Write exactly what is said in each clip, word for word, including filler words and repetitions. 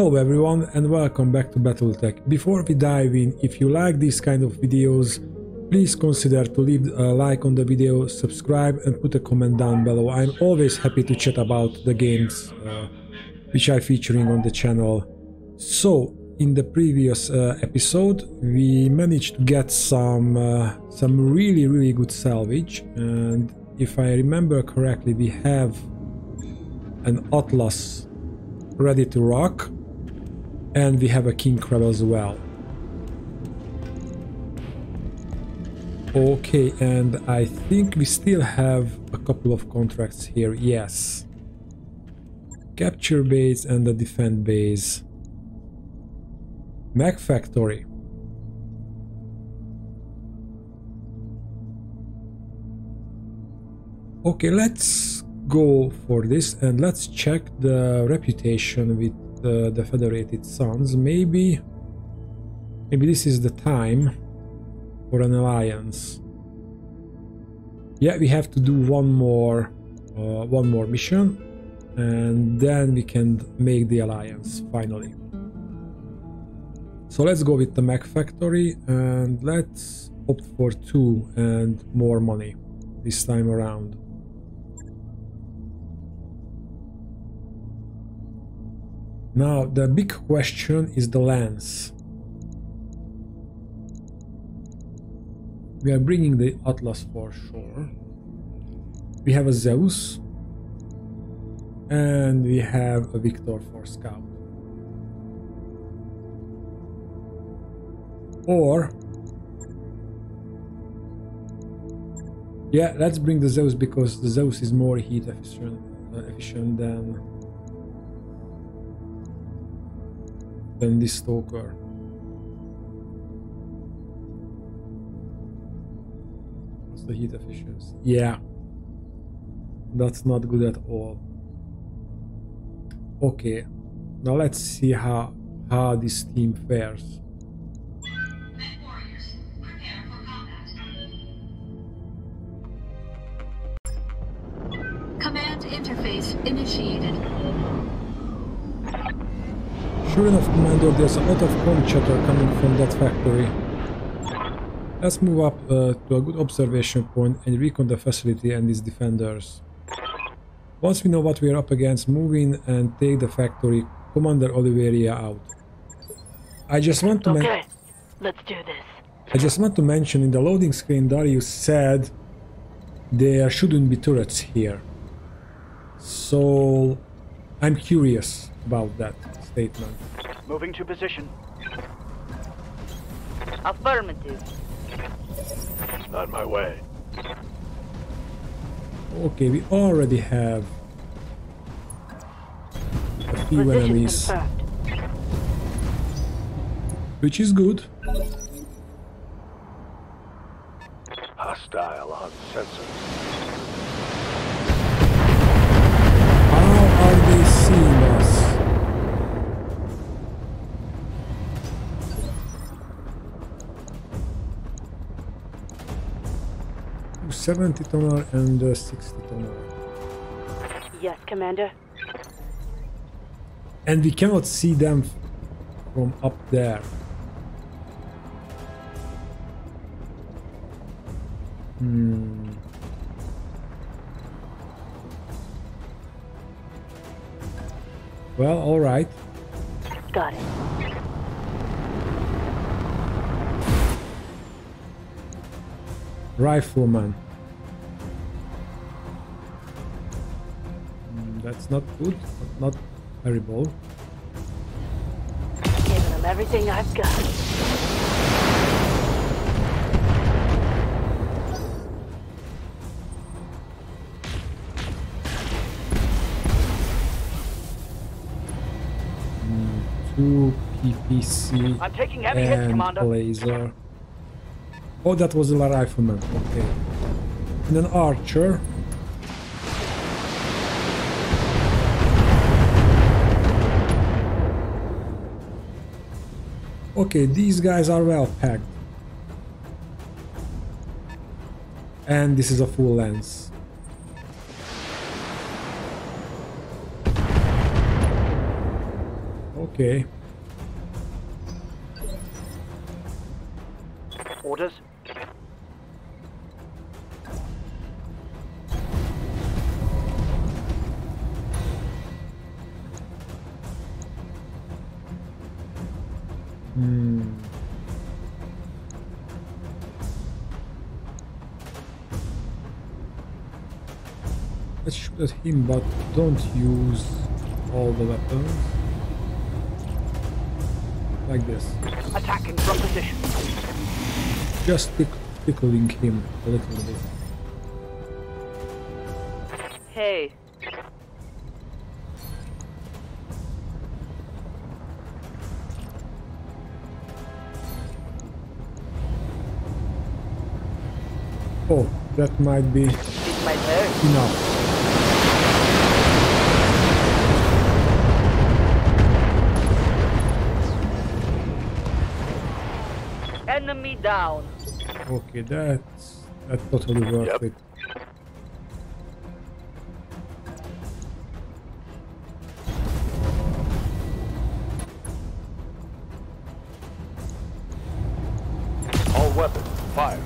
Hello everyone and welcome back to Battletech. Before we dive in, if you like these kind of videos, please consider to leave a like on the video, subscribe and put a comment down below. I'm always happy to chat about the games uh, which I'm featuring on the channel. So, in the previous uh, episode we managed to get some, uh, some really really good salvage, and if I remember correctly we have an Atlas ready to rock. And we have a King Crab as well. Okay, and I think we still have a couple of contracts here, yes. Capture base and the defend base. Mech factory. Okay, let's go for this and let's check the reputation with The, the Federated Suns. Maybe maybe this is the time for an alliance. Yeah, we have to do one more uh, one more mission and then we can make the alliance finally. So let's go with the mech factory and let's opt for two and more money this time around. Now, the big question is the lens. We are bringing the Atlas for sure. We have a Zeus. And we have a Victor for scout. Or... yeah, let's bring the Zeus because the Zeus is more heat efficient, uh, efficient than... than this Stalker. What's the heat efficiency? Yeah, that's not good at all. Okay, now let's see how how this team fares. Warriors, prepare for combat. Command interface initiated. Sure enough, Commander, there's a lot of comm chatter coming from that factory. Let's move up uh, to a good observation point and recon the facility and its defenders. Once we know what we are up against, move in and take the factory. Commander Oliveria out. I just want to okay. Let's do this. I just want to mention in the loading screen Darius said there shouldn't be turrets here. So I'm curious about that statement. Moving to position. Affirmative. On my way. Okay, we already have a few enemies, which is good. Hostile on sensors. seventy tonner and uh, sixty tonner. Yes, Commander. And we cannot see them from up there. Hmm. Well, all right. Got it. Rifleman. That's not good, but not terrible. Giving them everything I've got. Mm, two P P C. I'm taking heavy hits, Commander. Laser. Oh, that was a rifleman. Okay. And an archer. Okay, these guys are well packed. And this is a full lens. Okay. Orders. Hmm. Let's shoot at him, but don't use all the weapons. Like this. Attacking from position. Just tick tickling him a little bit. Hey. Oh, that might be enough. Enemy down. Okay, that's that's totally worth yep. it. All weapons, fire.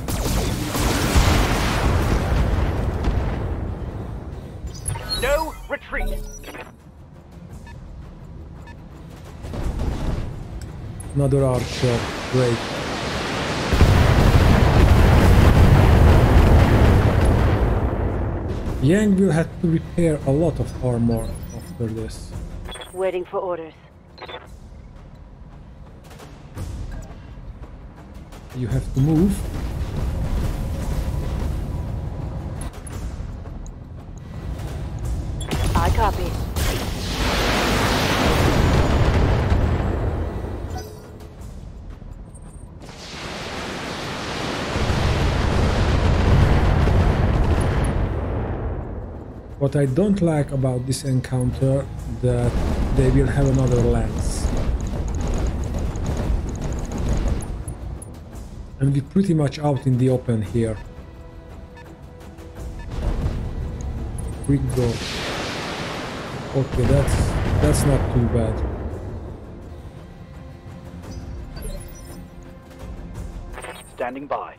No retreat. Another Archer, great. Yang will have to repair a lot of armor after this. Waiting for orders. You have to move. I copy. What I don't like about this encounter, that they will have another lance. And we're pretty much out in the open here. Quick go. Okay, that's that's not too bad. Standing by.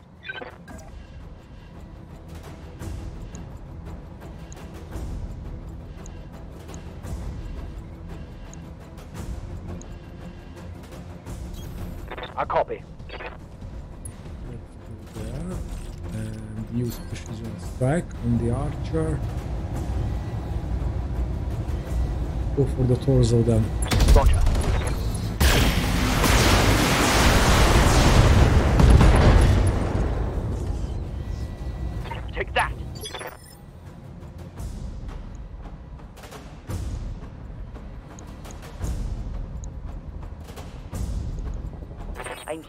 I copy. There. And use precision strike on the Archer. Go for the torso then. Roger. Take that.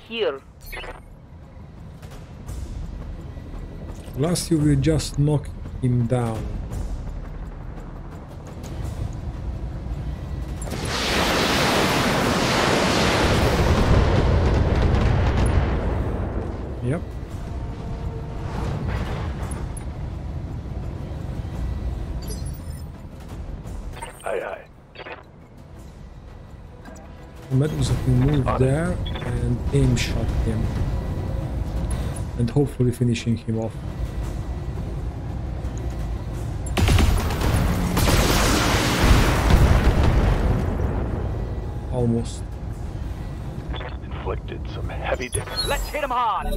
Here. Plus you will just knock him down. Yep. Aye aye. Medusa can move there and aim shot him and hopefully finishing him off. Almost. Inflicted some heavy damage. Let's hit him hard.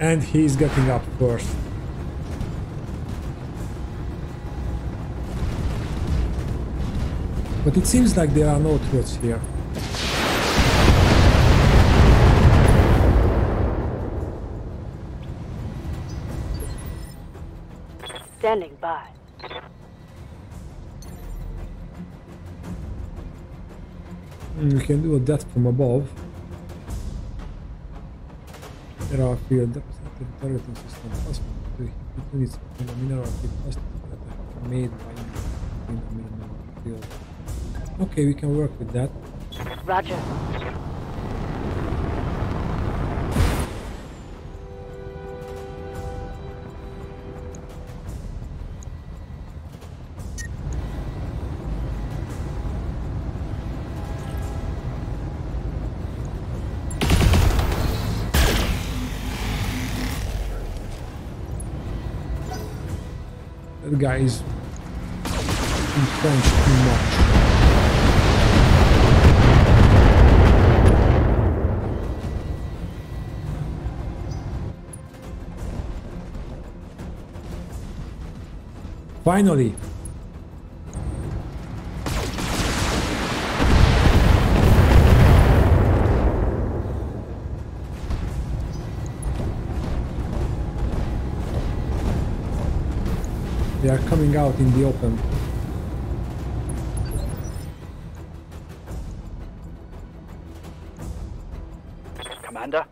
And he's getting up first. But it seems like there are no threats here. Standing by. You can do that from above. There are field deposited turreting system possible to units in a mineral field that made by in a mineral field. Okay, we can work with that. Roger. the guy is entrenched too much. Finally. They are coming out in the open. Commander?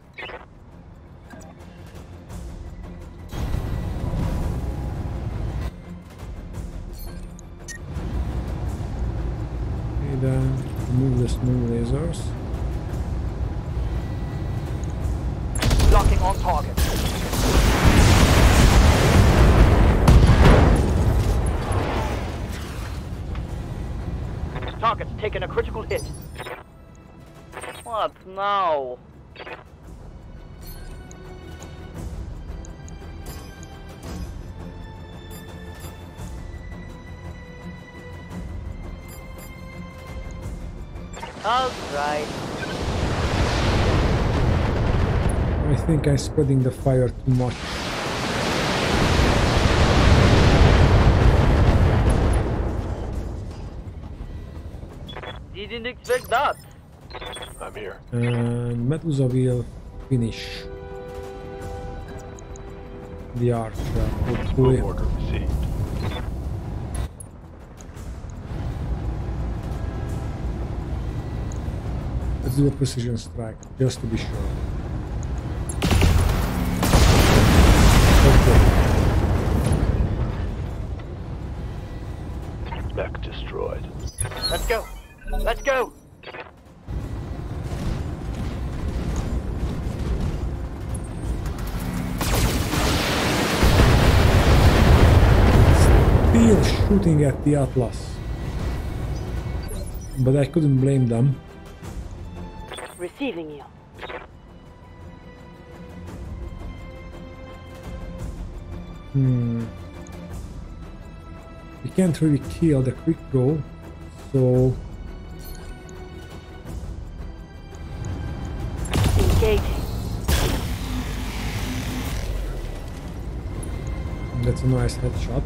Okay, then move the small lasers. Locking on target. Target's taken a critical hit. What now? All right. I think I'm spreading the fire too much. Didn't expect that. I'm here. And uh, Medusa will finish the Archer. Hopefully. Order received. Let's do a precision strike just to be sure. Okay. Mech destroyed. Let's go. Let's go! Still shooting at the Atlas. But I couldn't blame them. Receiving you. Hmm. We can't really kill the quick roll, so... That's a nice headshot.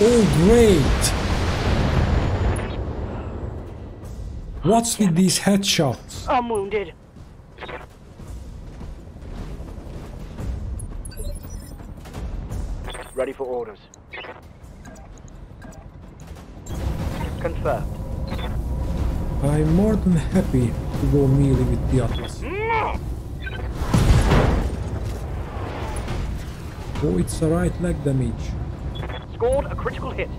Oh great! What's with these headshots? I'm wounded. Ready for orders. Confirmed. I'm more than happy to go melee with the Atlas. No! Oh, it's a right leg damage. Scored a critical hit.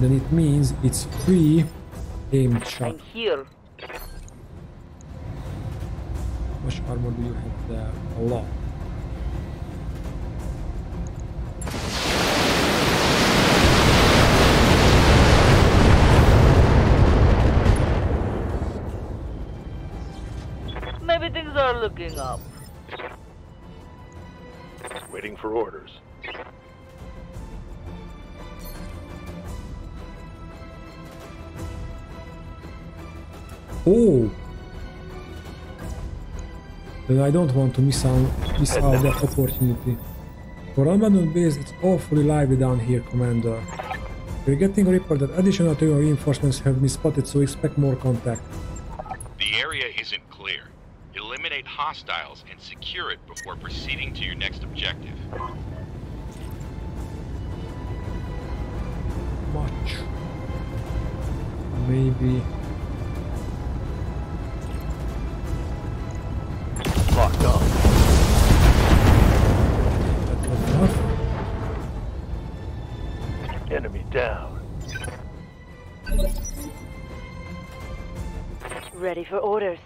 Then it means it's free aimed shot. I'm here. How much armor do you have there? A lot. Looking up. Waiting for orders. Oh. Then I don't want to miss out miss out that opportunity. For Almanon base, it's awfully lively down here, Commander. We're getting a report that additional Taurian reinforcements have been spotted, so expect more contact. The area isn't clear. Eliminate hostiles and secure it before proceeding to your next objective. Much. Maybe. Locked up. Enemy down. Ready for orders.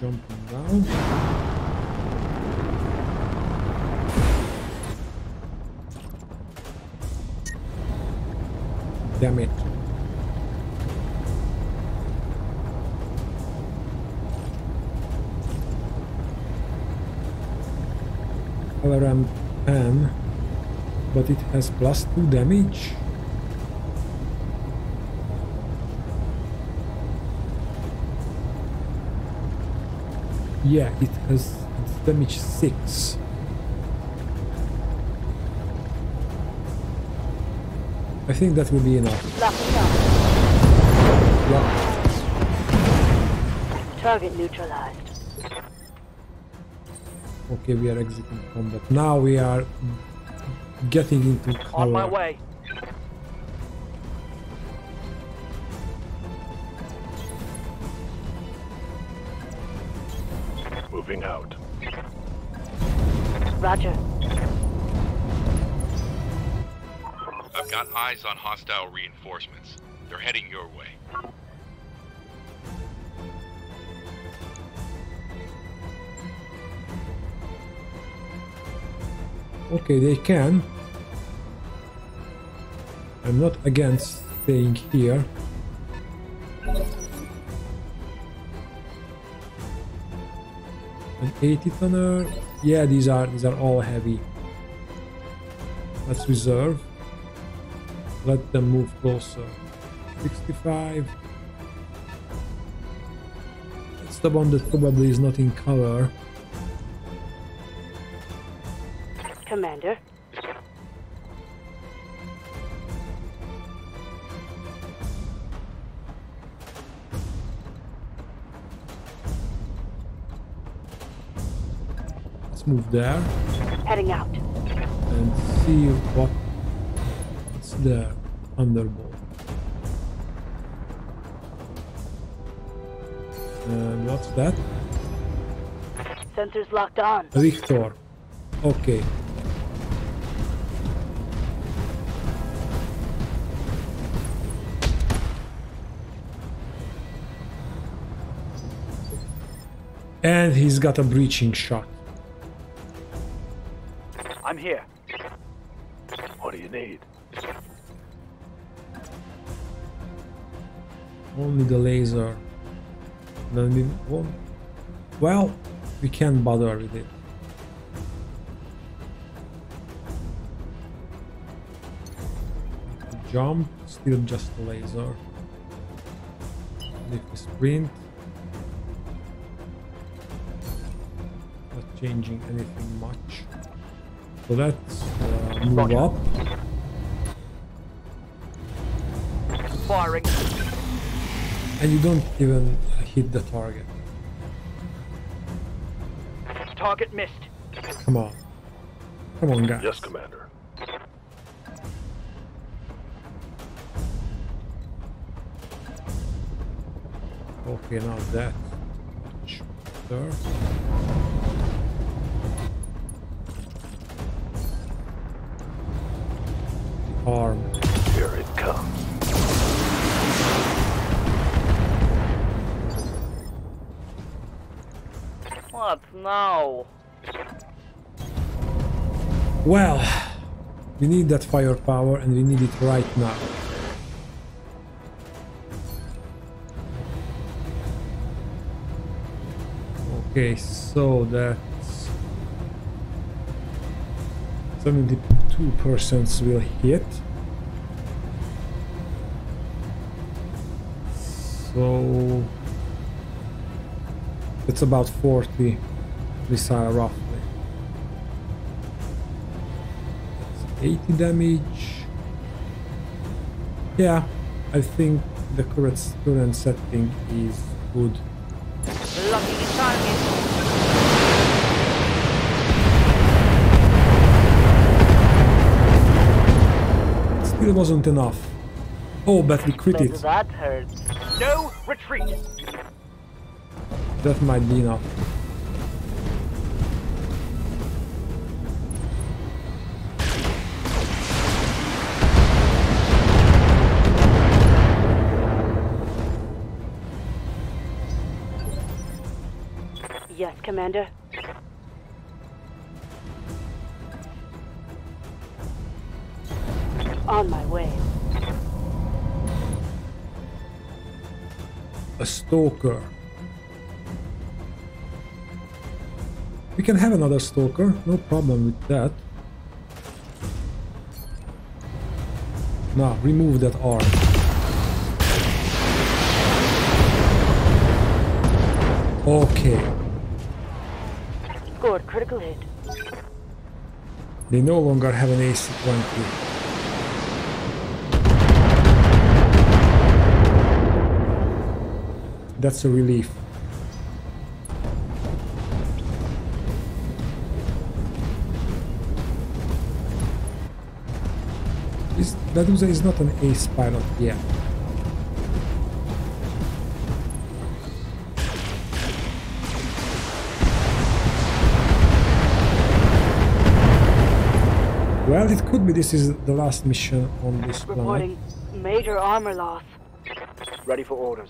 Jumping down. Damn it. Alaram Pan, but it has plus two damage. Yeah, it has it's damage six. I think that will be enough. Yeah. Target neutralized. Okay, we are exiting combat. Now we are getting into color. On my way. Moving out. Roger. I've got eyes on hostile reinforcements. They're heading your way. Okay, they can. I'm not against staying here. An eighty tonner. Yeah, these are these are all heavy. Let's reserve. Let them move closer. sixty-five. That's the one that probably is not in cover. Commander. Let's move there. Heading out. And see what. The Thunderbolt. And what's that? Sensors locked on. Victor. Okay. And he's got a breaching shot. I'm here. What do you need? Only the laser. Then we won't. Well, we can't bother with it. Jump, still just the laser. And if we sprint, not changing anything much. So let's uh, move Roger. up. Firing. And you don't even hit the target. Target missed. Come on. Come on, guys. Yes, Commander. Okay, now that. Sure. Arm. Here it comes. No. Well, we need that firepower and we need it right now. Okay, so that's seventy-two percent will hit. So it's about forty. Missile roughly. That's eighty damage. Yeah, I think the current current setting is good. Lucky target. Still wasn't enough. Oh, but we crit it. That hurt. No retreat. That might be enough. Yes, Commander. On my way. A Stalker. We can have another Stalker, no problem with that. Now, remove that arm. Okay. Scored critical hit. They no longer have an A C twenty. That's a relief. Is, Medusa is not an ace pilot yet. Well, it could be this is the last mission on this planet. Reporting major armor loss. Ready for orders.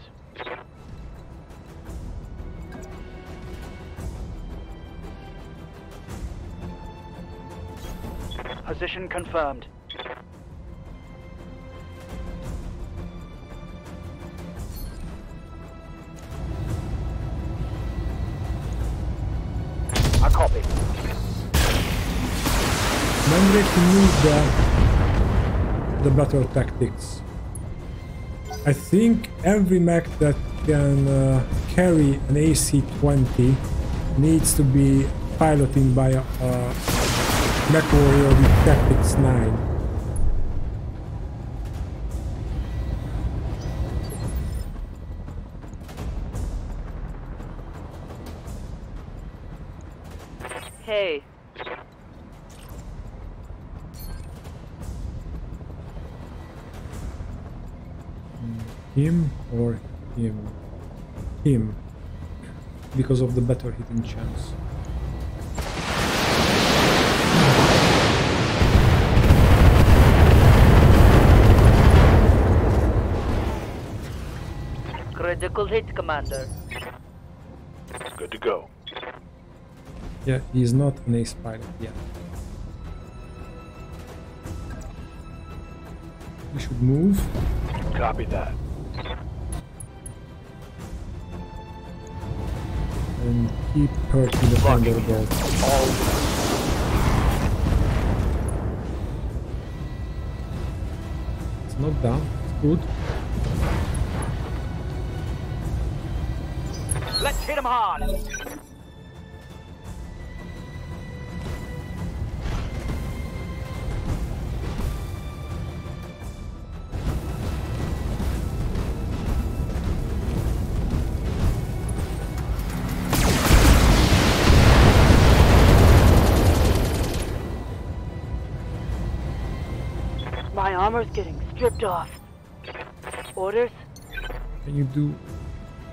Position confirmed. I copy. Remember to move the the battle tactics. I think every mech that can uh, carry an A C twenty needs to be piloting by a. Uh, Mech Warrior with Tactics nine. Hey. Him or him? Him. Because of the better hitting chance. Critical hit, Commander. Good to go. Yeah, he's not an ace pilot yet. We should move. Copy that. And keep hurting the Thunderbolt. All. It's not down. It's good. Let's hit him hard! My armor's getting stripped off. Orders? Can you do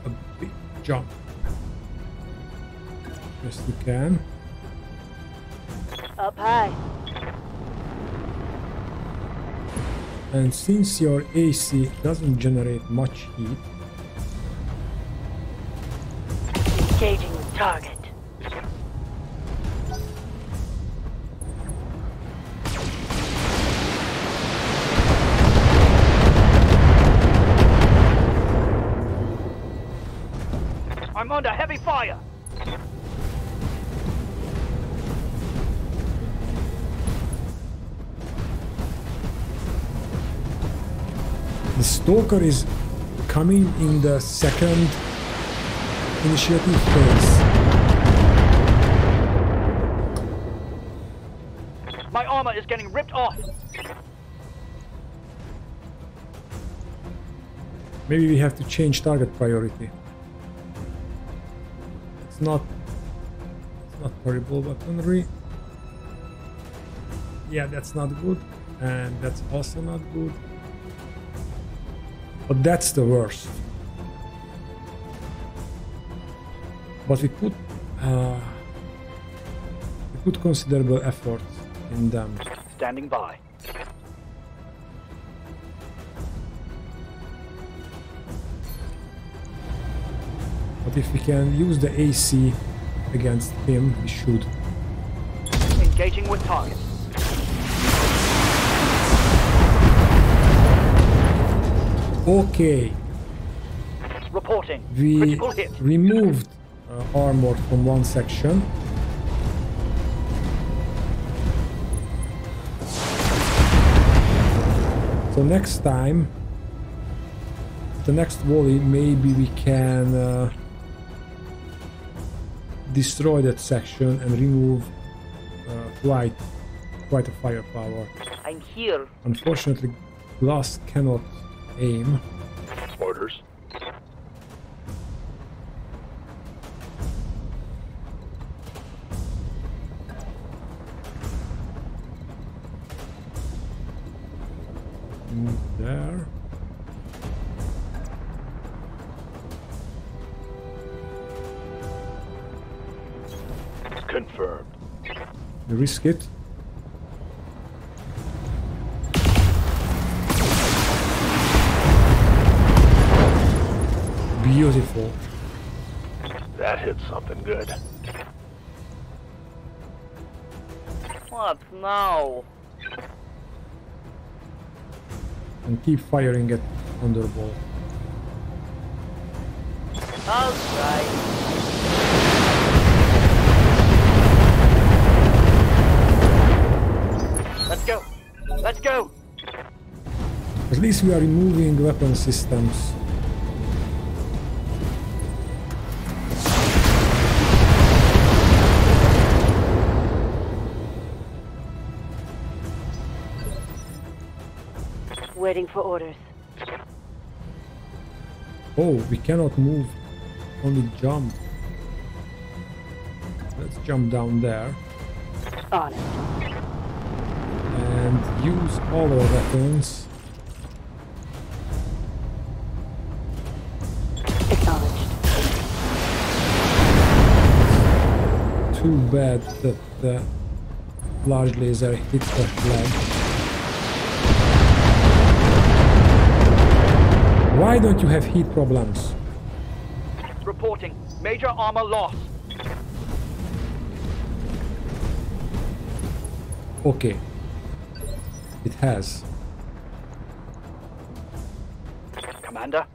a big jump? Yes, you can. Up high. And since your A C doesn't generate much heat, engaging the target. I'm under heavy fire. The Stalker is coming in the second initiative phase. My armor is getting ripped off. Maybe we have to change target priority. It's not, it's not horrible weaponry. Yeah, that's not good, and that's also not good. But that's the worst. But we put uh, we put considerable effort in them. Standing by. But if we can use the A C against him, we should. Engaging with target. Okay. Reporting. We removed uh, armor from one section. So next time, the next volley, maybe we can uh, destroy that section and remove uh, quite quite a firepower. I'm here. Unfortunately, glass cannot aim. Orders. Move there. Confirmed. We risk it. Beautiful. That hit something good. What now? And keep firing at Thunderbolt. I'll try. Let's go. Let's go. At least we are removing weapon systems. Waiting for orders. Oh, we cannot move, only jump. Let's jump down there. On it. And use all our weapons. Acknowledged. Too bad that the large laser hit the flag. Why don't you have heat problems? Reporting. Major armor loss. Okay. It has. Commander.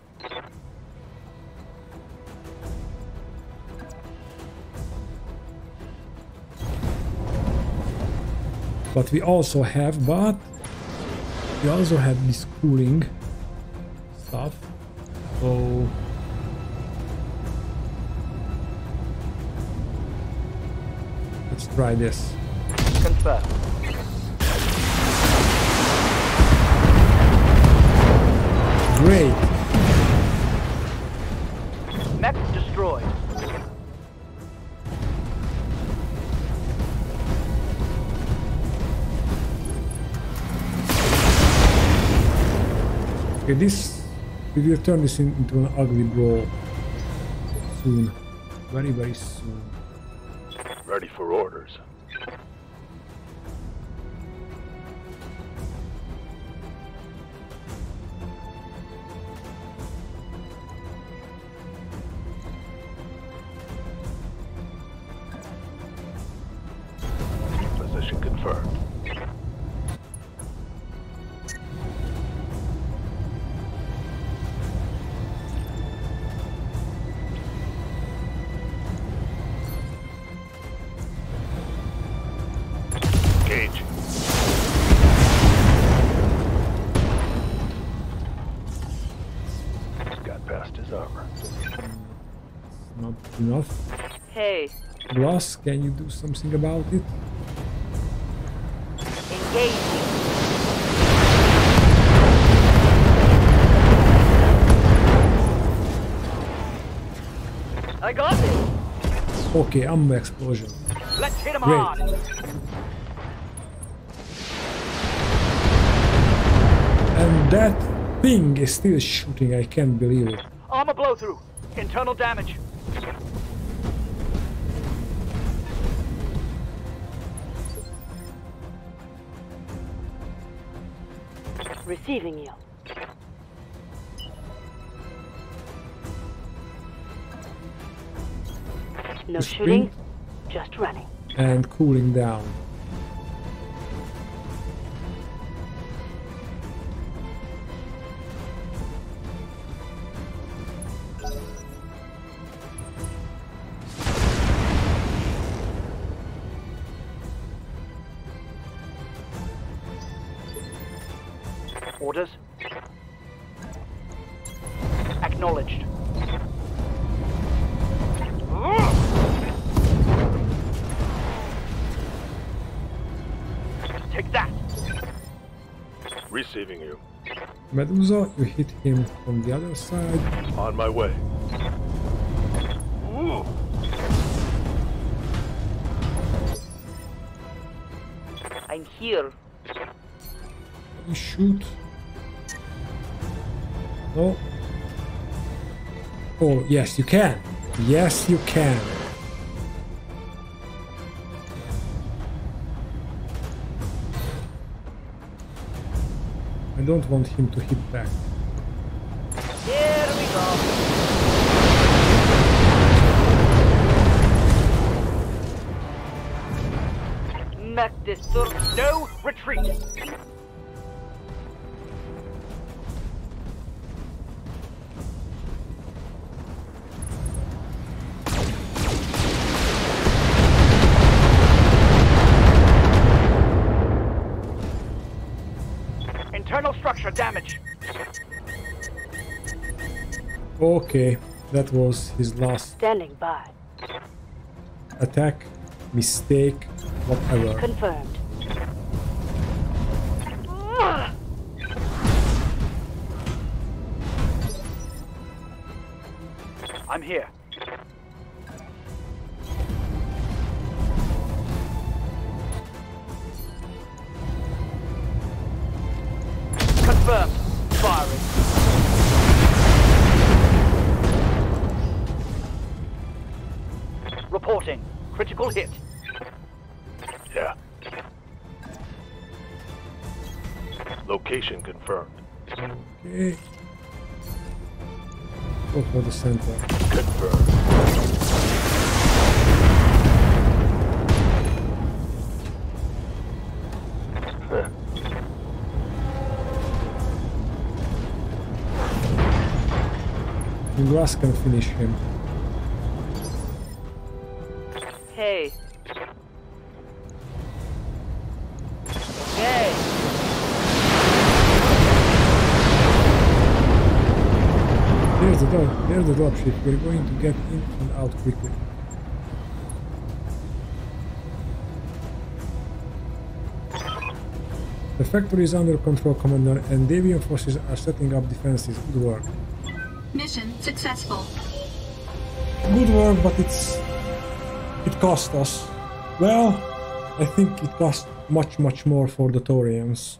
But we also have, but we also have this cooling. Off. So let's try this. Confirm. Great. Mech destroyed. Okay, this. We will turn this in, into an ugly brawl soon. Very, very soon. Ready for orders. Position confirmed. Enough. Hey. Ross, can you do something about it? Engage. I got it. Okay, I'm explosion. Let's hit him hard. And that thing is still shooting. I can't believe it. Armor blow through. Internal damage. Receiving you. No shooting, just running. And cooling down. orders? Acknowledged. Take that. Receiving you. Medusa, you hit him from the other side. On my way. Ooh. I'm here. You shoot. No. Oh, yes, you can. Yes, you can. I don't want him to hit back. Here we go. Mac this sir. No retreat. Damage. Okay, that was his last. Standing by. Attack, mistake, whatever. Confirmed. I'm here. Hit. Yeah. Location confirmed. Okay. Go for the center. Confirmed. Huh. The glass can finish him. There's the dropship, we're going to get in and out quickly. The factory is under control, Commander, and Davion forces are setting up defenses. Good work. Mission successful. Good work, but it's... it cost us. Well, I think it cost much, much more for the Taurians.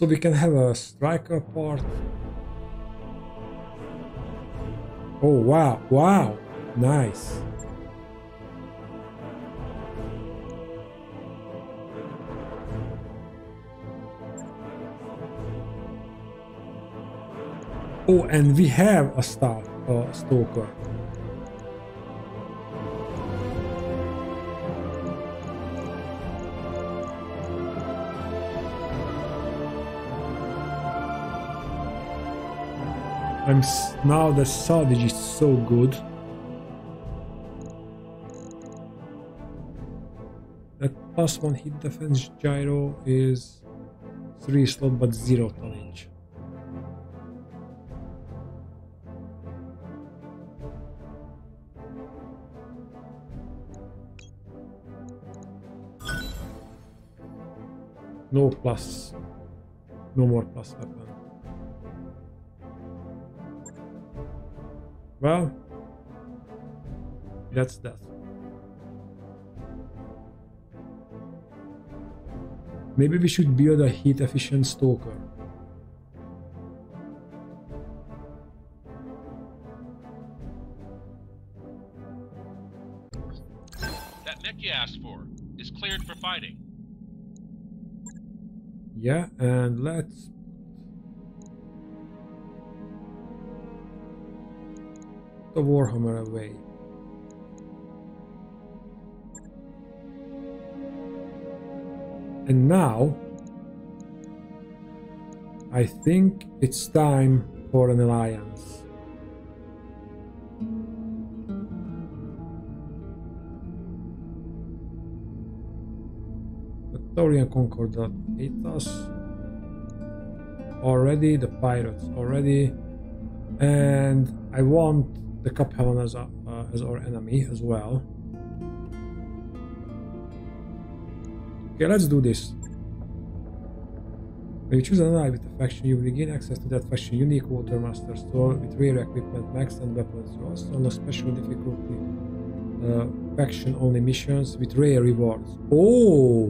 So we can have a striker part. Oh wow, wow, nice. Oh, and we have a star, uh, Stalker. I'm s now the salvage is so good. That plus one hit defense gyro is three slot but zero tonnage. No plus, no more plus weapon. Well, that's that. Maybe we should build a heat efficient Stalker. That mech you asked for is cleared for fighting. Yeah, and let's... the Warhammer away. And now I think it's time for an alliance. Taurian Concordat Athos already, the Pirates already, and I want the Cup Heaven as, uh, as our enemy as well. Okay, let's do this. When you choose an ally with a faction, you will gain access to that faction unique Watermaster store with rare equipment, max and weapons. You also unlock special difficulty uh, faction only missions with rare rewards. Oh!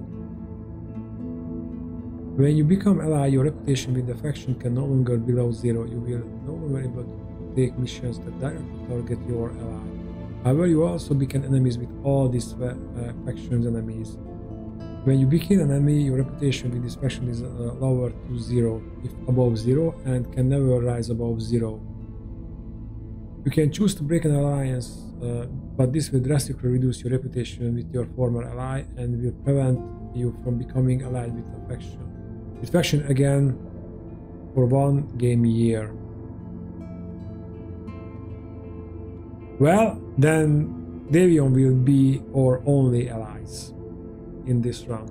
When you become ally, your reputation with the faction can no longer be below zero. You will no longer be able to take missions that directly target your ally. However, you also become enemies with all these uh, factions enemies. When you become an enemy, your reputation with this faction is uh, lower to zero, if above zero, and can never rise above zero. You can choose to break an alliance, uh, but this will drastically reduce your reputation with your former ally and will prevent you from becoming allied with a faction. With faction again for one game year. Well, then Davion will be our only allies in this round.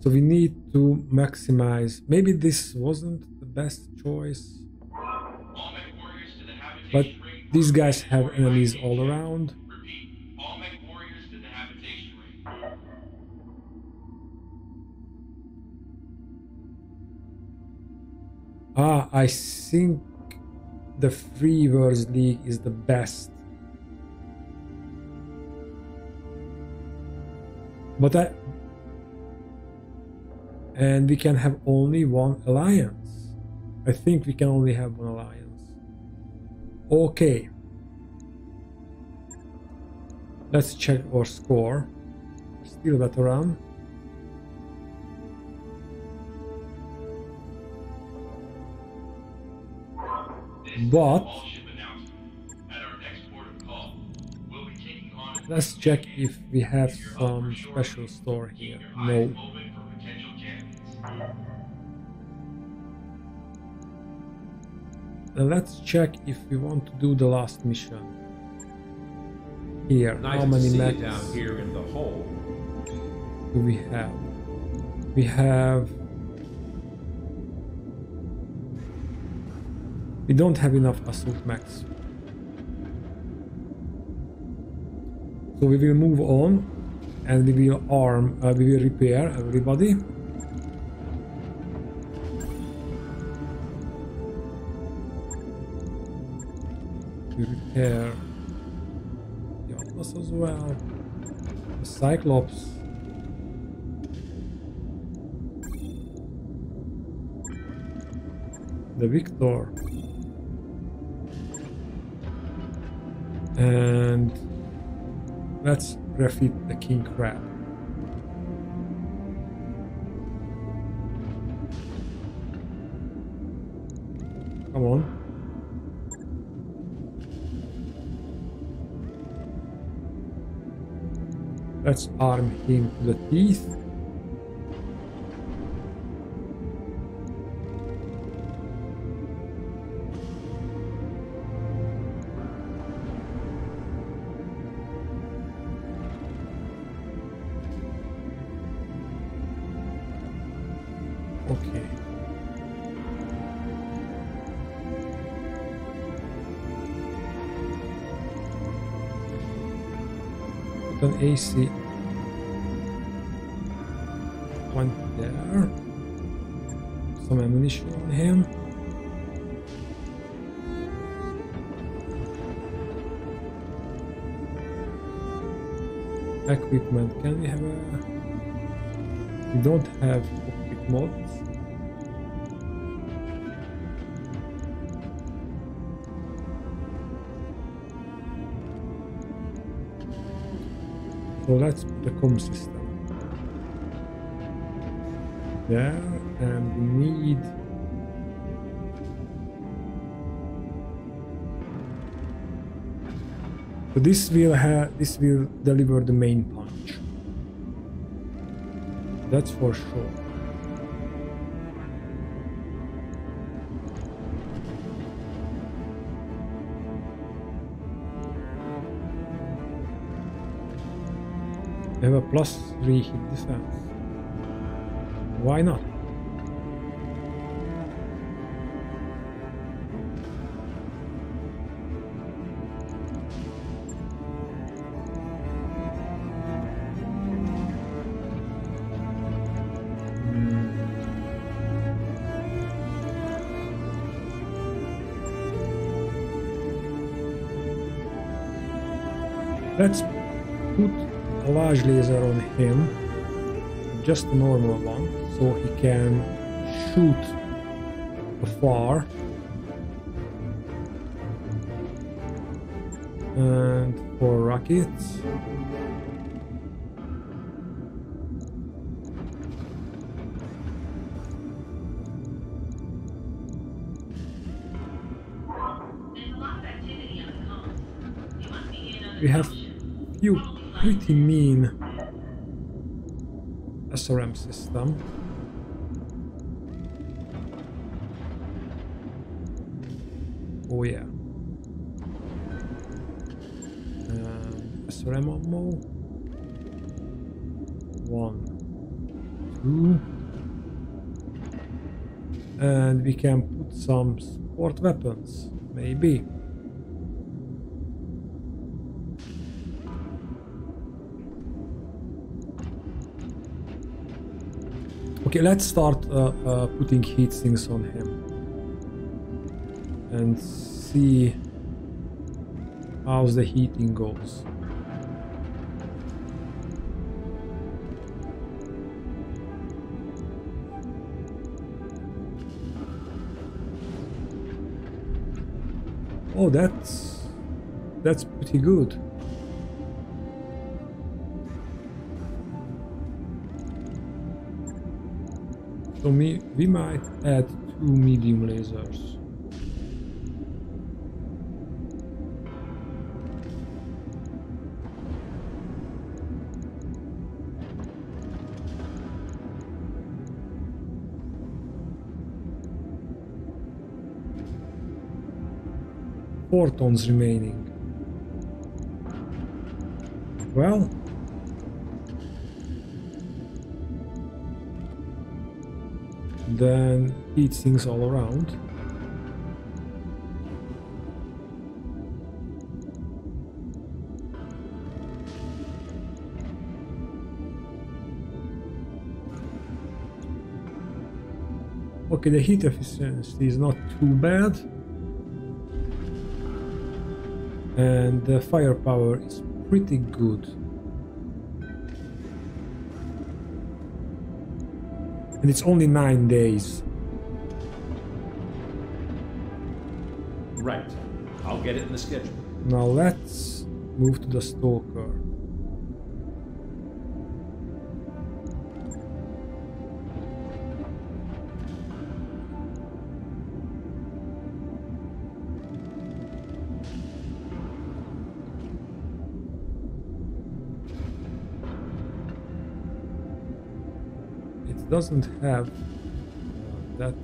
So we need to maximize. Maybe this wasn't the best choice, but these guys have enemies all around. Repeat, all mech warriors to the Habitation Ring. Ah, I think the Free Worlds League is the best. But I... And we can have only one alliance. I think we can only have one alliance. Okay, let's check our score. Still better run. But let's check if we have some special store here. No. Now let's check if we want to do the last mission here. Nice. How many mechs down here in the hole do we have? We have... We don't have enough assault mechs. So we will move on and we will arm, uh, we will repair everybody. Repair the Atlas as well. The Cyclops. The Victor. And let's refit the King Crab. Come on. Let's arm him to the teeth. Okay. Put an A C. There. Some ammunition on him. Equipment. Can we have a... We don't have cockpit mods. So let's put the comm system. There, and we need So this will have, this will deliver the main punch. That's for sure. They have a plus three hit defense. Why not? Hmm. Let's put a large laser on him, just a normal one, so he can shoot afar, and for rockets we have few pretty mean S R M system. Oh yeah. Um, S R M ammo. One, two, and we can put some support weapons, maybe. Okay, let's start uh, uh, putting heat sinks on him and see how the heating goes. Oh, that's that's pretty good. So me, we might add two medium lasers. Four tons remaining. Well. Then heat sinks all around. Okay, the heat efficiency is not too bad, and the firepower is pretty good. And it's only nine days. Right. I'll get it in the schedule. Now let's move to the Stalker. Doesn't have uh, that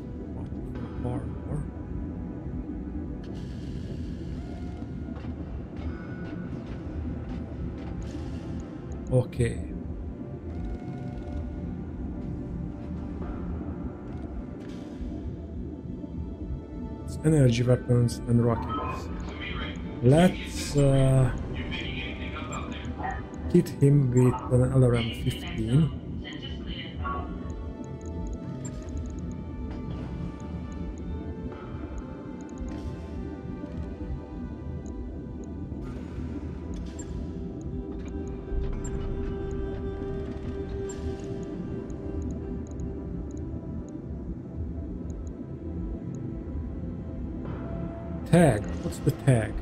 far more. Okay. It's energy weapons and rockets. Let's uh, hit him with an L R M fifteen. Tag. What's the tag?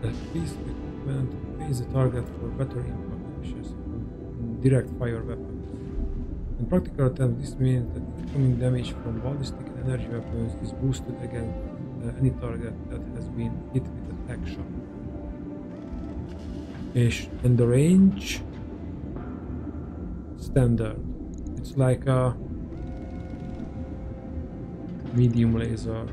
That piece of equipment is a target for better impact efficiency from direct fire weapons. In practical terms, this means that incoming damage from ballistic and energy weapons is boosted against uh, any target that has been hit with a action. Ish. And the range? Standard. It's like a medium laser.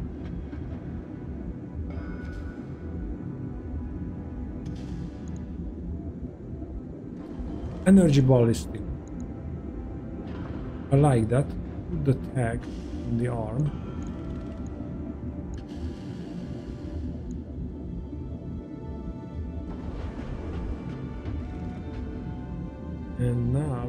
Energy ballistic. I like that. Put the tag on the arm. And now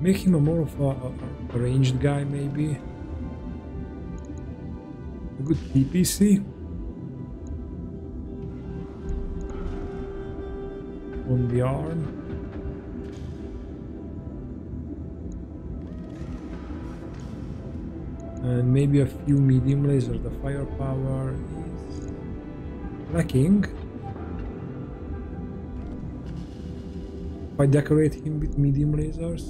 make him a more of a, a ranged guy, maybe. A good P P C on the arm. And maybe a few medium lasers. The firepower is lacking. If I decorate him with medium lasers.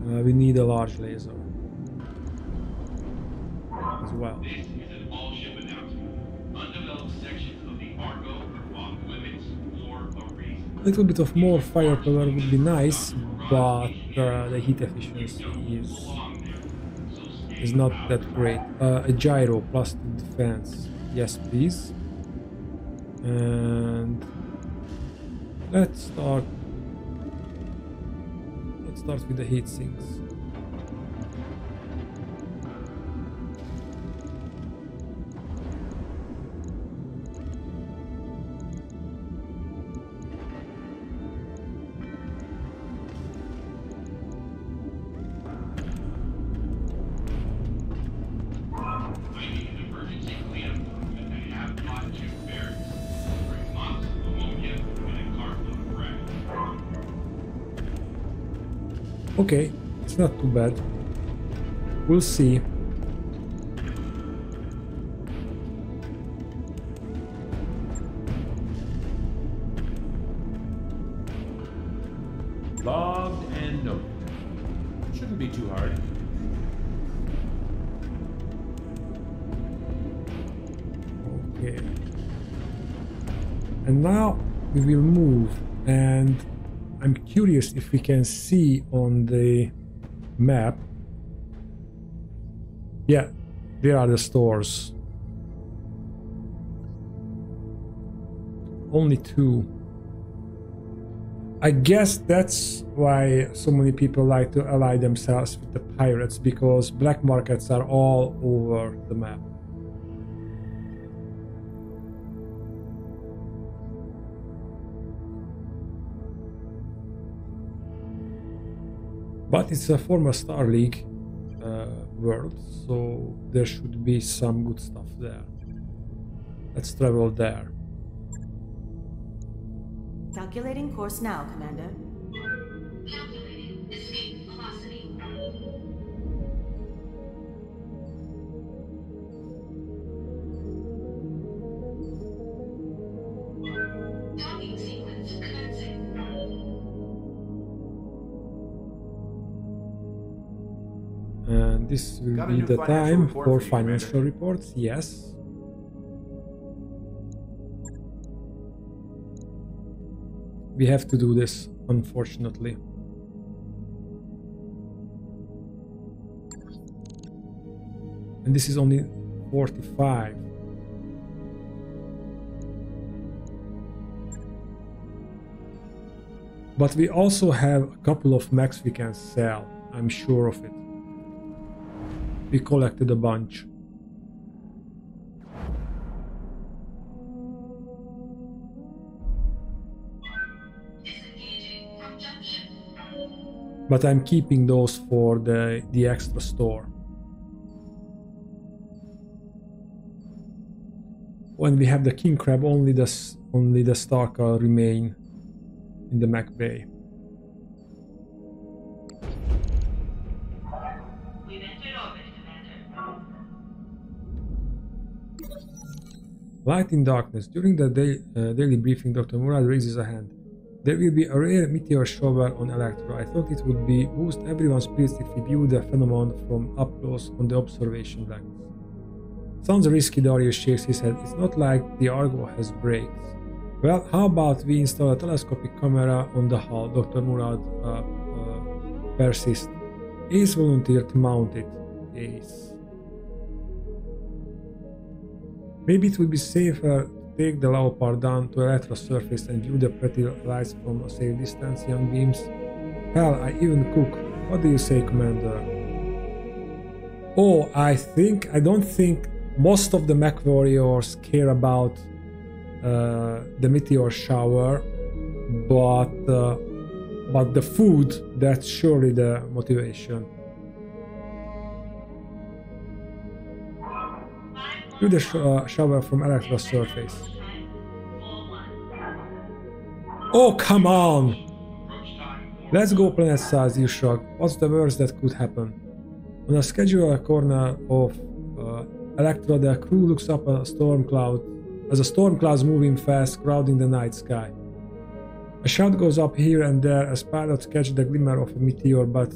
Uh, we need a large laser as well. This is an all-ship announcement. Undeveloped sections of the Argo are limits for a reason. A little bit of more firepower would be nice, but uh, the heat efficiency is is not that great. Uh, a gyro plus defense, yes, please. And let's start. Starts with the heat sinks. Okay, it's not too bad. We'll see. Logged and noted. Shouldn't be too hard. Okay. And now we will move, and I'm curious if we can see on the map. Yeah, there are the stores. Only two. I guess that's why so many people like to ally themselves with the pirates, because black markets are all over the map. But it's a former Star League uh, world, so there should be some good stuff there. Let's travel there. Calculating course now, Commander. Calculating escape velocity. Docking sequence commencing. And this will be the time for financial reports, yes. We have to do this, unfortunately. And this is only forty-five. But we also have a couple of mechs we can sell, I'm sure of it. We collected a bunch. But I'm keeping those for the, the extra store. When we have the King Crab, only the, only the Stalker remain in the mech bay. Light in darkness. During the day, uh, daily briefing, Doctor Murad raises a hand. There will be a rare meteor shower on Electra. I thought it would be boost everyone's spirits if we view the phenomenon from up close on the observation deck. Sounds risky, Darius shakes his head. It's not like the Argo has brakes. Well, how about we install a telescopic camera on the hull? Doctor Murad uh, uh, persists. Ace volunteered to mount it. Ace. Maybe it would be safer to take the Leopard down to Electra's surface and view the pretty lights from a safe distance, young beams. Hell, I even cook. What do you say, Commander? Oh, I think, I don't think most of the mech warriors care about uh, the meteor shower, but uh, but the food, that's surely the motivation. Do the sh uh, shower from Electra's surface. Oh, come on! Let's go planet size, you shrug. What's the worst that could happen? On a schedule corner of uh, Electra, the crew looks up a storm cloud as a storm cloud's moving fast, crowding the night sky. A shout goes up here and there as pilots catch the glimmer of a meteor, but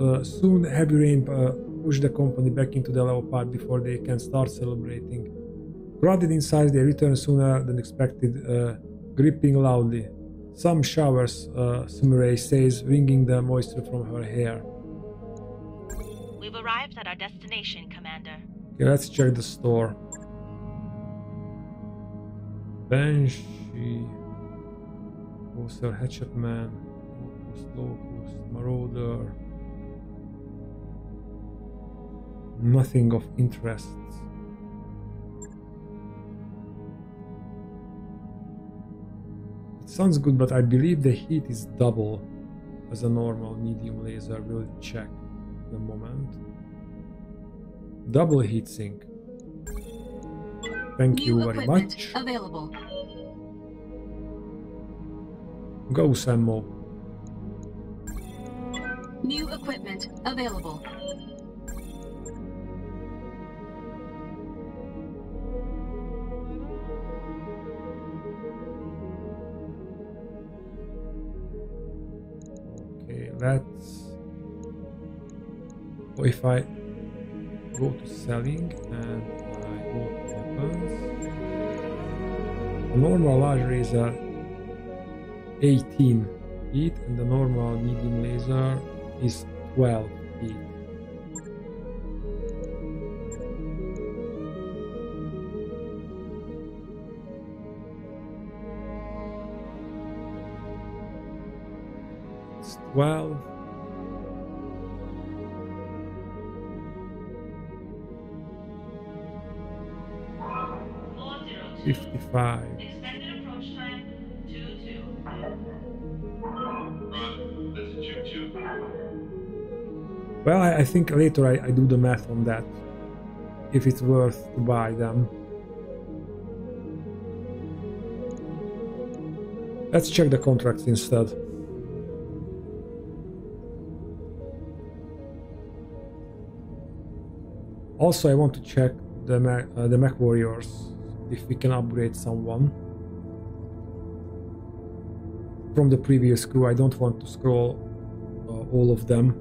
uh, soon heavy rain uh, push the company back into the Leopard before they can start celebrating. Crowded inside, they return sooner than expected, uh, gripping loudly. Some showers, uh, Sumire says, wringing the moisture from her hair. We've arrived at our destination, Commander. Okay, let's check the store. Banshee, Poster, Hatchetman, Locust, Locust, Marauder. Nothing of interest. It sounds good, but I believe the heat is double as a normal medium laser. We'll check in a moment. Double heat sink. Thank you very much. Available. Go, Sammo. New equipment available. Let's oh, if I go to selling and I go to weapons, the normal large laser eighteen heat and the normal medium laser is twelve heat. Well, fifty-five. Extended approach time two two. Run, this is two two. Well, I, I think later I, I do the math on that. If it's worth to buy them. Let's check the contracts instead. Also, I want to check the mech, uh, the mech warriors, if we can upgrade someone from the previous crew. I don't want to scroll uh, all of them,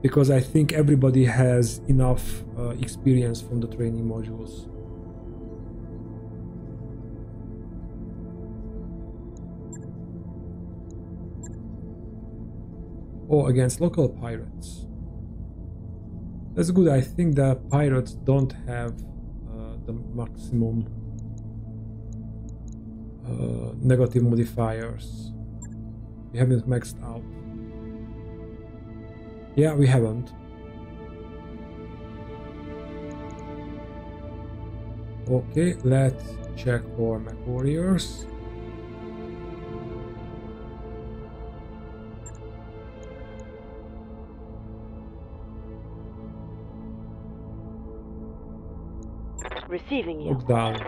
because I think everybody has enough uh, experience from the training modules. Oh, against local pirates. That's good. I think the pirates don't have uh, the maximum uh, negative modifiers. We haven't maxed out. Yeah, we haven't. Okay, let's check for mech warriors. Receiving you. Look down.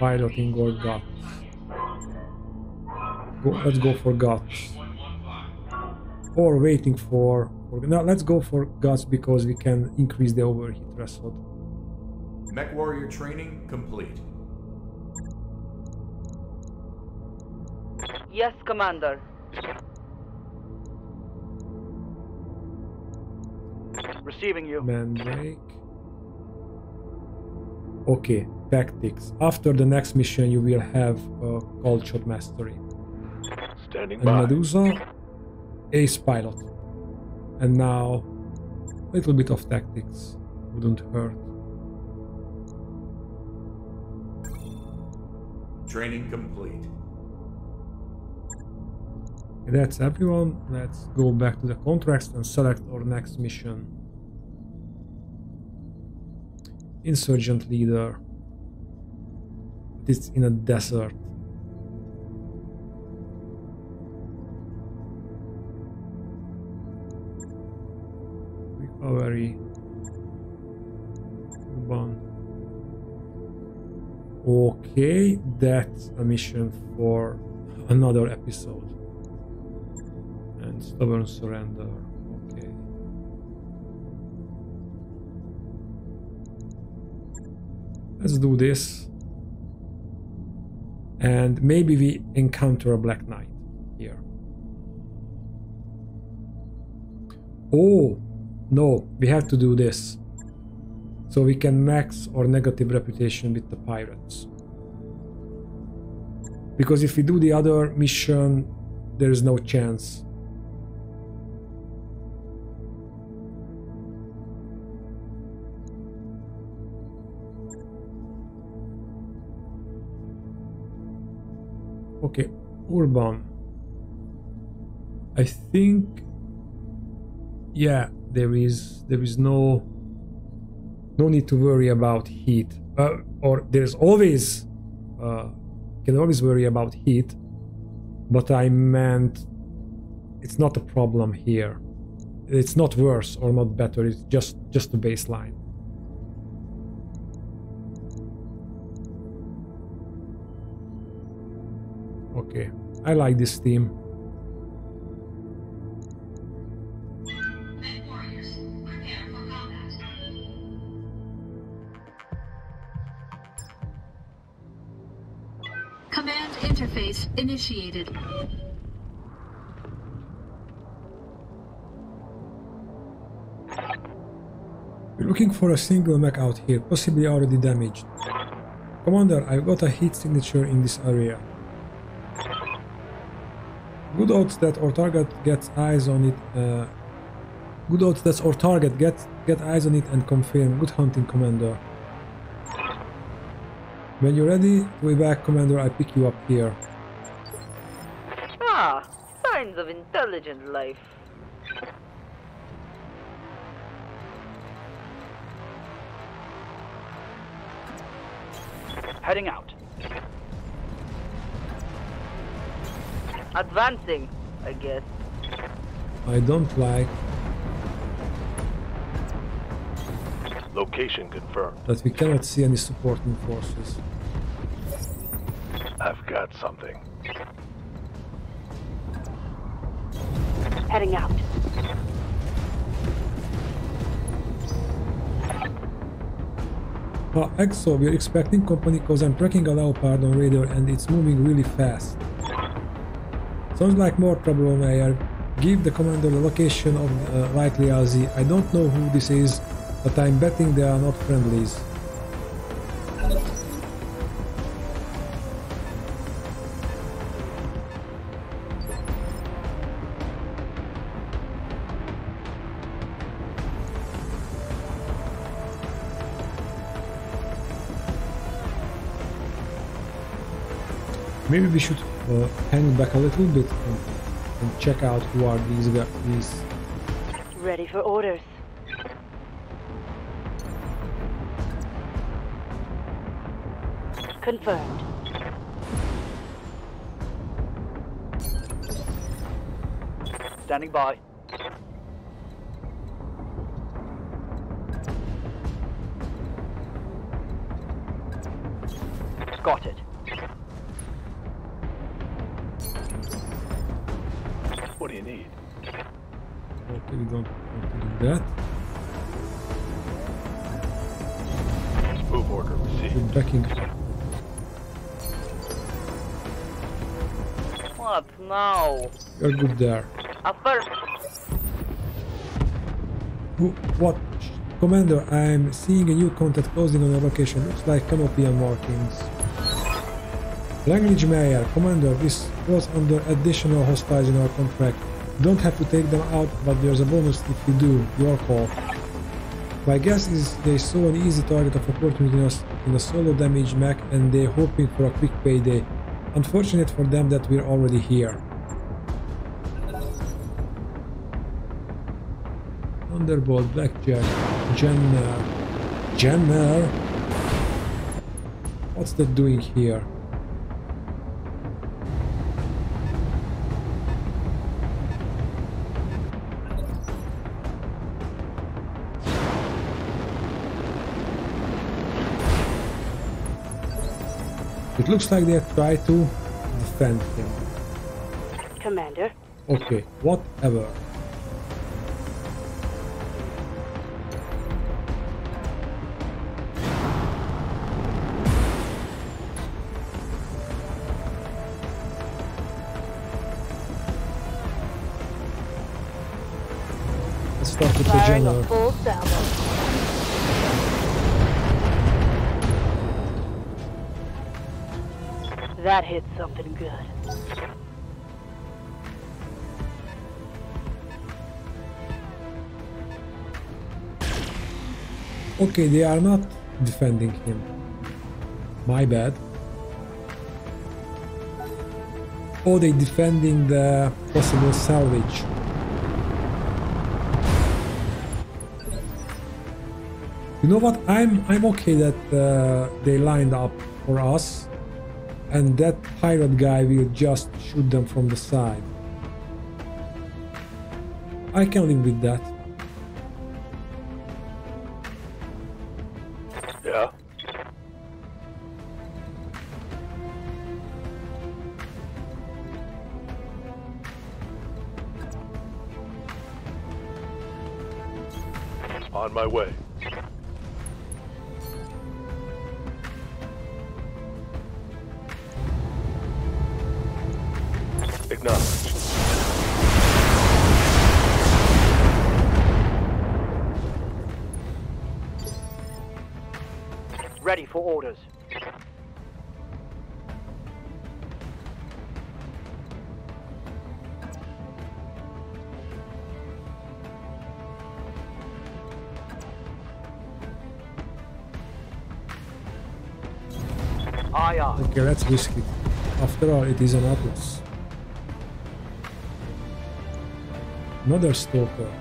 Piloting or guts. Go, let's go for guts. Or waiting for, for... No, let's go for guts because we can increase the overheat threshold. MechWarrior training complete. Yes, Commander. Receiving you. Mandrake. Okay, tactics. After the next mission, you will have uh, culture mastery. Standing and by. Medusa, ace pilot. And now, a little bit of tactics wouldn't hurt. Training complete. That's everyone. Let's go back to the contracts and select our next mission. Insurgent leader. It's in a desert. Recovery. One. Okay, that's a mission for another episode. And stubborn surrender. Okay. Let's do this. And maybe we encounter a Black Knight here. Oh, no, we have to do this. So we can max our negative reputation with the pirates. Because if we do the other mission, there is no chance. Okay, Urban. I think, yeah, there is there is no no need to worry about heat, uh, or there's always uh, can always worry about heat, but I meant it's not a problem here. It's not worse or not better. It's just just the baseline. Okay, I like this theme. Med warriors, prepare for combat. Command interface initiated. We're looking for a single mech out here, possibly already damaged. Commander, I've got a heat signature in this area. Good odds that our target gets eyes on it. Uh, good odds that our target gets get eyes on it and confirm. Good hunting, Commander. When you're ready, we're back, Commander. I pick you up here. Ah, signs of intelligent life. Heading out. Advancing, I guess. I don't like. Location confirmed. But we cannot see any supporting forces. I've got something. Heading out. Uh, Exo, we're expecting company because I'm tracking a Leopard on radar and it's moving really fast. Sounds like more trouble, Mayor. Give the commander the location of uh, likely L Z. I don't know who this is, but I'm betting they are not friendlies. Maybe we should uh, hang back a little bit and, and check out who are these guys. Ready for orders. Confirmed. Standing by. Got it. What do you need? Okay, we don't want to do that. Move been backing. What now? You're good there. At first. Who, what? Commander, I'm seeing a new contact closing on our location. Looks like Canopian markings. Language Mayor, Commander, this was under additional hostiles in our contract. Don't have to take them out, but there's a bonus if you do. Your call. My guess is they saw an easy target of opportunity in a solo damage mech and they're hoping for a quick payday. Unfortunate for them that we're already here. Thunderbolt, Blackjack, Jenner. Jenner? What's that doing here? It looks like they try to defend him. Commander. Okay, whatever. Let's start with the general. Full salvo. That hit something good. Okay, they are not defending him. My bad. Oh, they're defending the possible salvage. You know what? I'm I'm okay that uh, they lined up for us. And that pirate guy will just shoot them from the side. I can live with that. Yeah. On my way. Ready for orders. Aye, aye. Okay, let's risk it. After all, it is an Atlas. Another Stalker.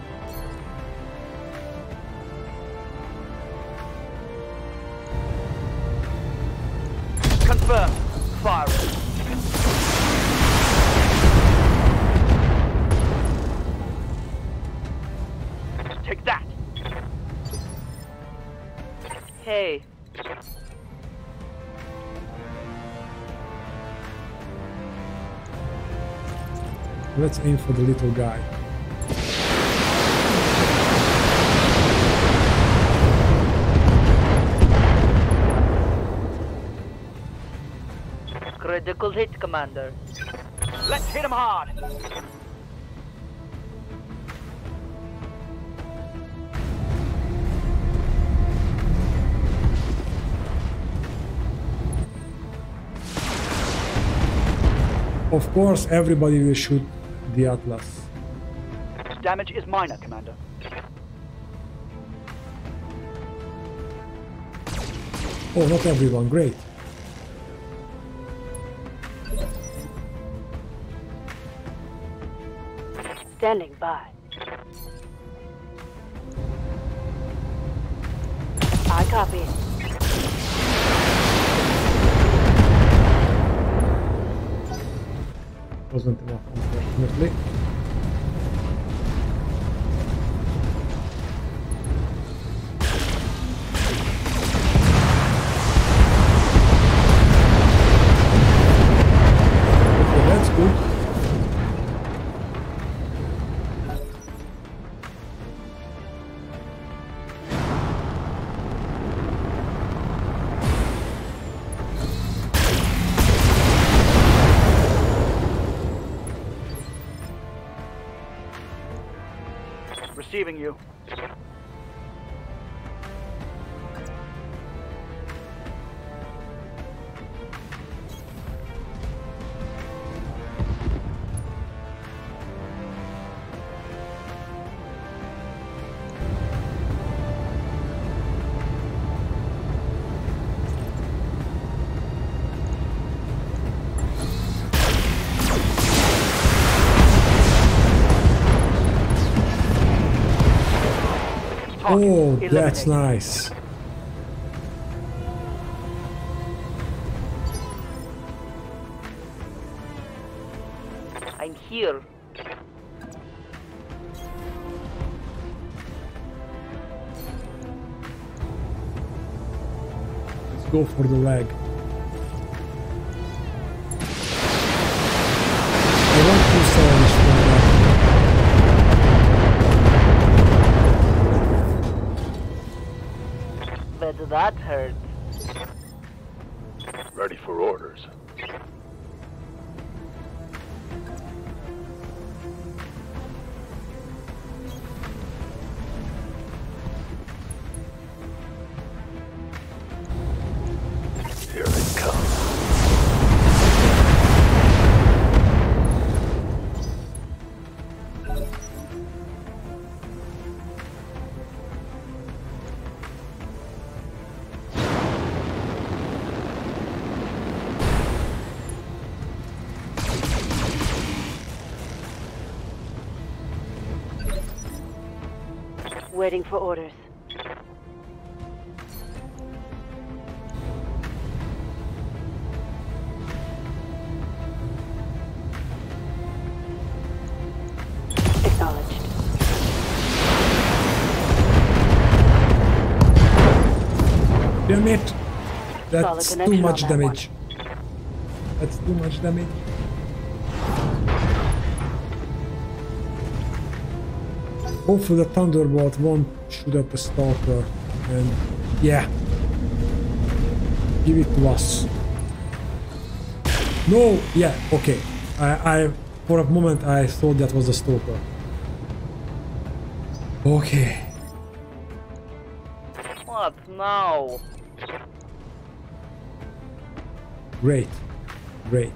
Confirm. Fire. Take that. Hey. Let's aim for the little guy. Critical hit, Commander. Let's hit him hard. Of course, everybody will shoot the Atlas. Damage is minor, Commander. Oh, not everyone. Great. Standing by. I copy. Wasn't enough, unfortunately. Receiving you. Oh, that's nice. I'm here. Let's go for the leg. I want to salvage from that. That hurt. Ready for orders. Here it comes. Waiting for orders. Acknowledged. Damn it! That's too much damage. That's too much damage. Hopefully the Thunderbolt won't shoot at the Stalker, and yeah, give it to us. No, yeah, okay. I, I for a moment I thought that was the Stalker. Okay. What now? Great, great.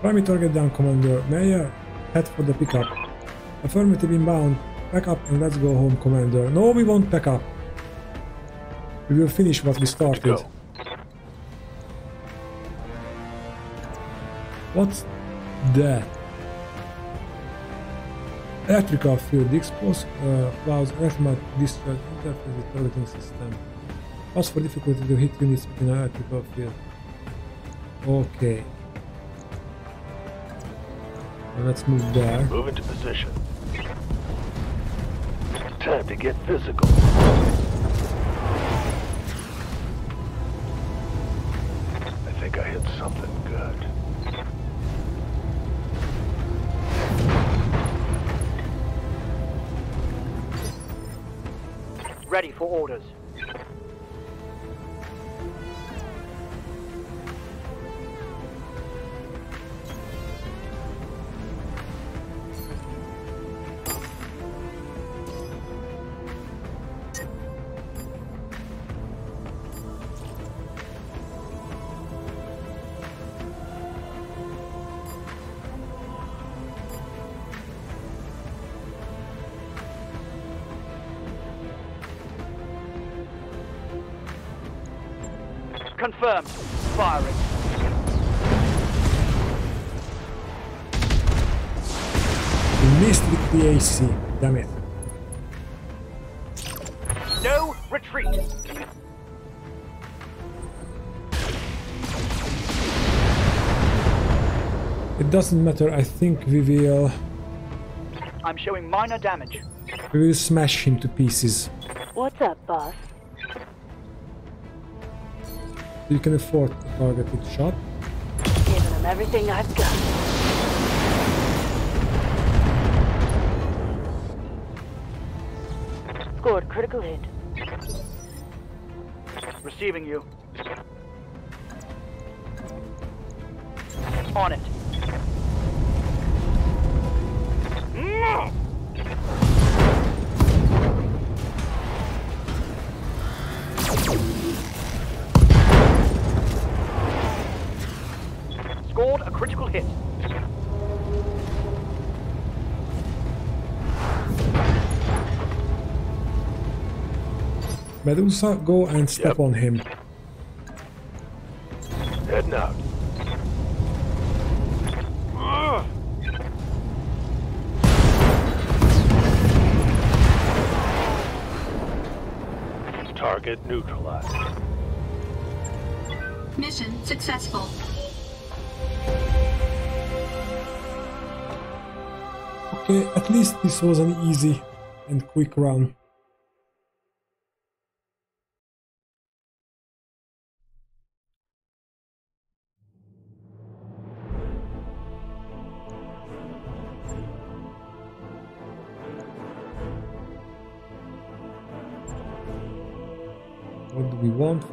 Primary target down, Commander. Mayor, head for the pickup. Affirmative inbound. Pack up and let's go home, Commander. No, we won't pack up. We will finish what we started. What's that? Electrical field. The exposed uh, allows electromagnetic discharge interface with targeting system. What's for difficulty to hit units within an electrical field? Okay. Let's move there. Move into position. Time to get physical. I think I hit something good. Ready for orders. Confirmed. Firing. We missed with the A C. Damn it. No retreat. It doesn't matter. I think we will. I'm showing minor damage. We will smash him to pieces. What's up, boss? You can afford a target with shot. Giving him everything I've got. Report critical hit. Receiving you. On it. No! Scored a critical hit. Medusa, go and step yep. on him. Heading out. Uh. Target neutralized. Mission successful. Okay, at least this was an easy and quick round.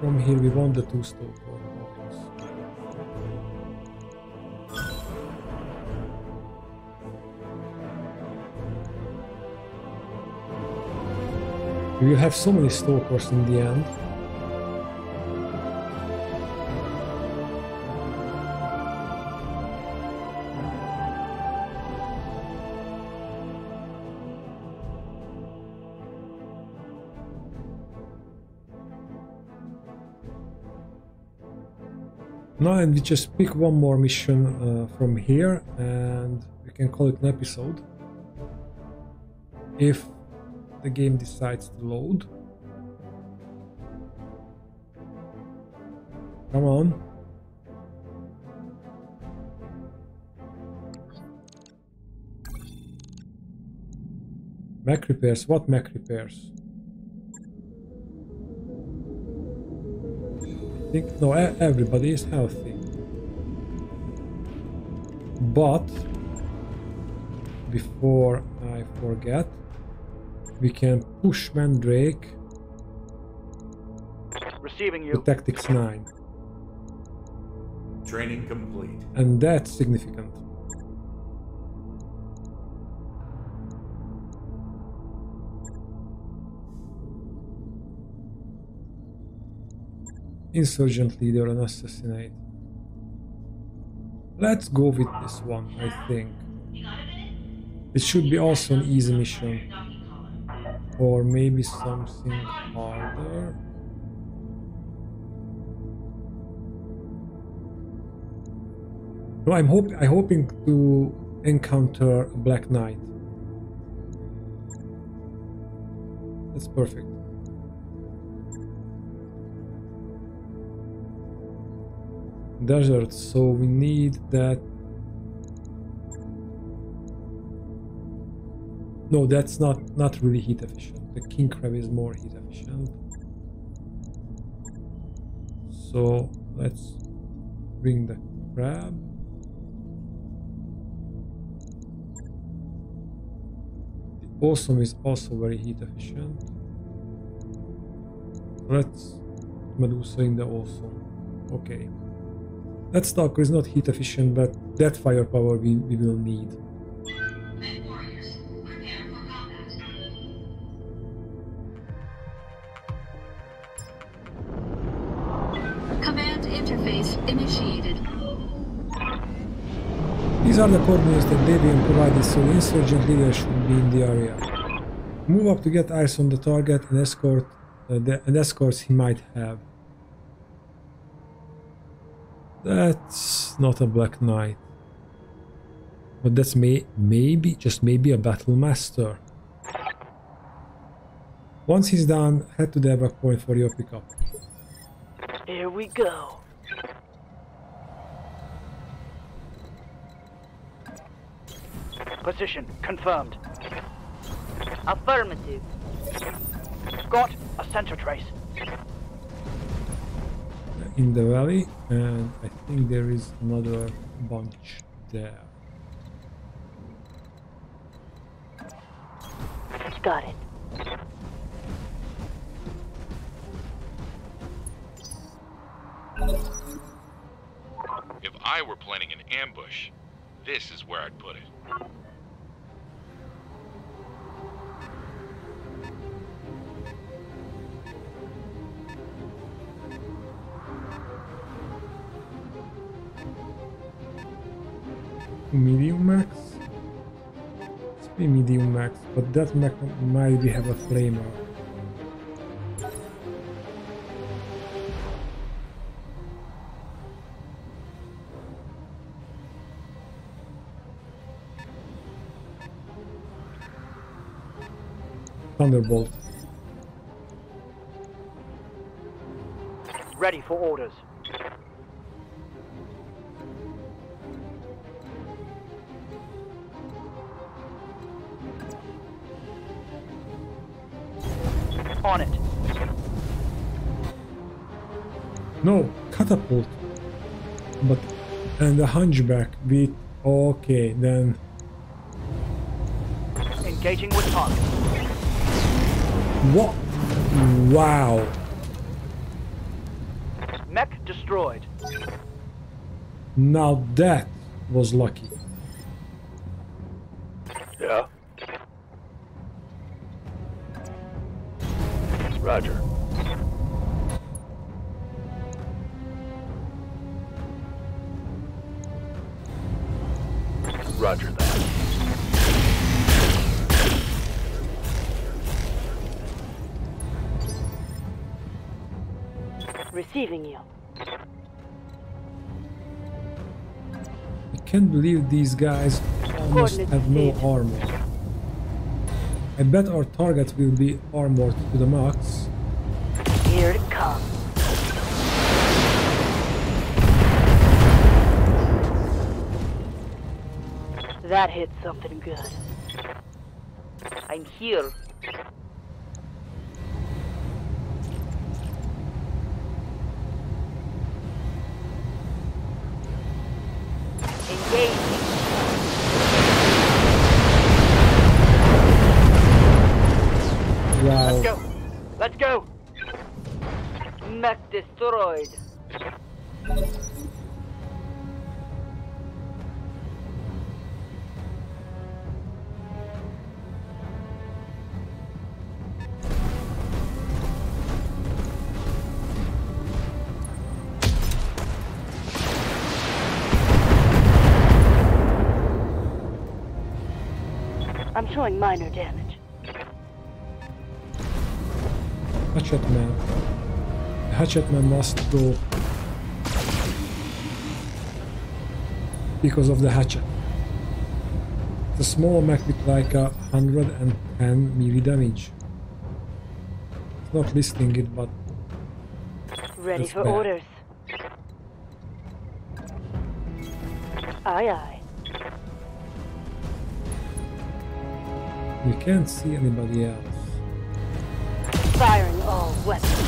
From here we want the two stone organs. We will have so many stalkers in the end. Now and we just pick one more mission uh, from here and we can call it an episode if the game decides to load. Come on. Mech repairs, what mech repairs? I think no, everybody is healthy, but before I forget, we can push Mandrake. Receiving you. To Tactics nine. Training complete. And that's significant. Insurgent leader and assassinate. Let's go with this one, I think. It should be also an easy mission. Or maybe something harder. No, I'm hope I'm hoping to encounter a Black Knight. That's perfect. Desert, so we need that. No, that's not not really heat efficient. The King Crab is more heat efficient. So let's bring the Crab. The Awesome is also very heat efficient. Let's Medusa in the Awesome. Okay. That Stalker is not heat efficient, but that firepower we, we will need. Warriors, prepare for combat. Command interface initiated. These are the coordinates that Davion provided, so the insurgent leader should be in the area. Move up to get eyes on the target and escort uh, the and escorts he might have. That's not a Black Knight, but that's may maybe just maybe a Battlemaster. Once he's done, head to the evac point for your pickup. Here we go. Position confirmed. Affirmative. Got a center trace. In the valley, and I think there is another bunch there. Got it. I were planning an ambush, this is where I'd put it. Medium max? Let's be medium max, but that max might have a flamer. Thunderbolt. Ready for orders. On it. No, catapult. But and the hunchback beat. Okay, then. Engaging with target. What? Wow. Mech destroyed. Now that was lucky. Yeah. Roger. Roger that. Receiving you. I can't believe these guys almost have no armor. I bet our targets will be armored to the max. Here it comes. That hit something good. I'm here. Destroyed. I'm showing minor damage. Hatchetman. Hatchetman must go because of the hatchet. The small mech with like a hundred and ten melee damage. It's not listing it, but ready for bad. Orders. Aye aye. We can't see anybody else. Firing all weapons.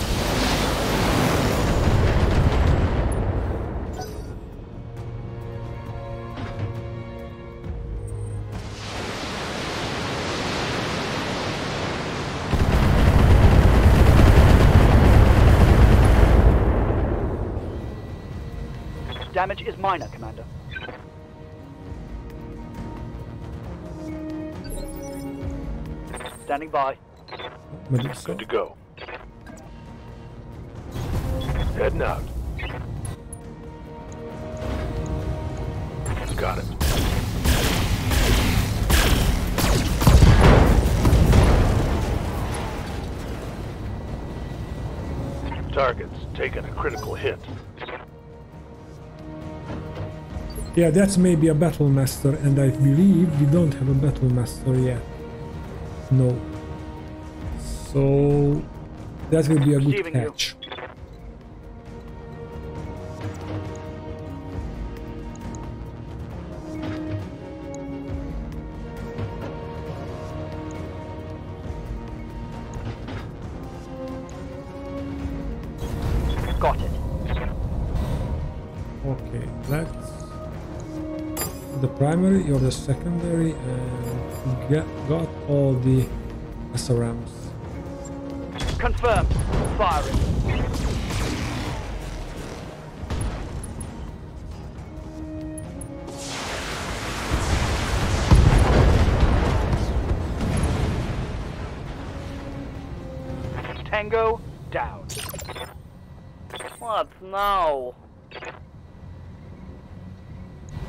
Damage is minor, Commander. Standing by. Medusa. Good to go. Heading out. Got it. Target's taken a critical hit. Yeah, that's maybe a Battlemaster, and I believe we don't have a Battlemaster yet. No. So that will be a good catch. Got it. Okay, let's. The primary or the secondary, and get, got all the S R Ms. Confirmed. Firing. Tango, down. What now?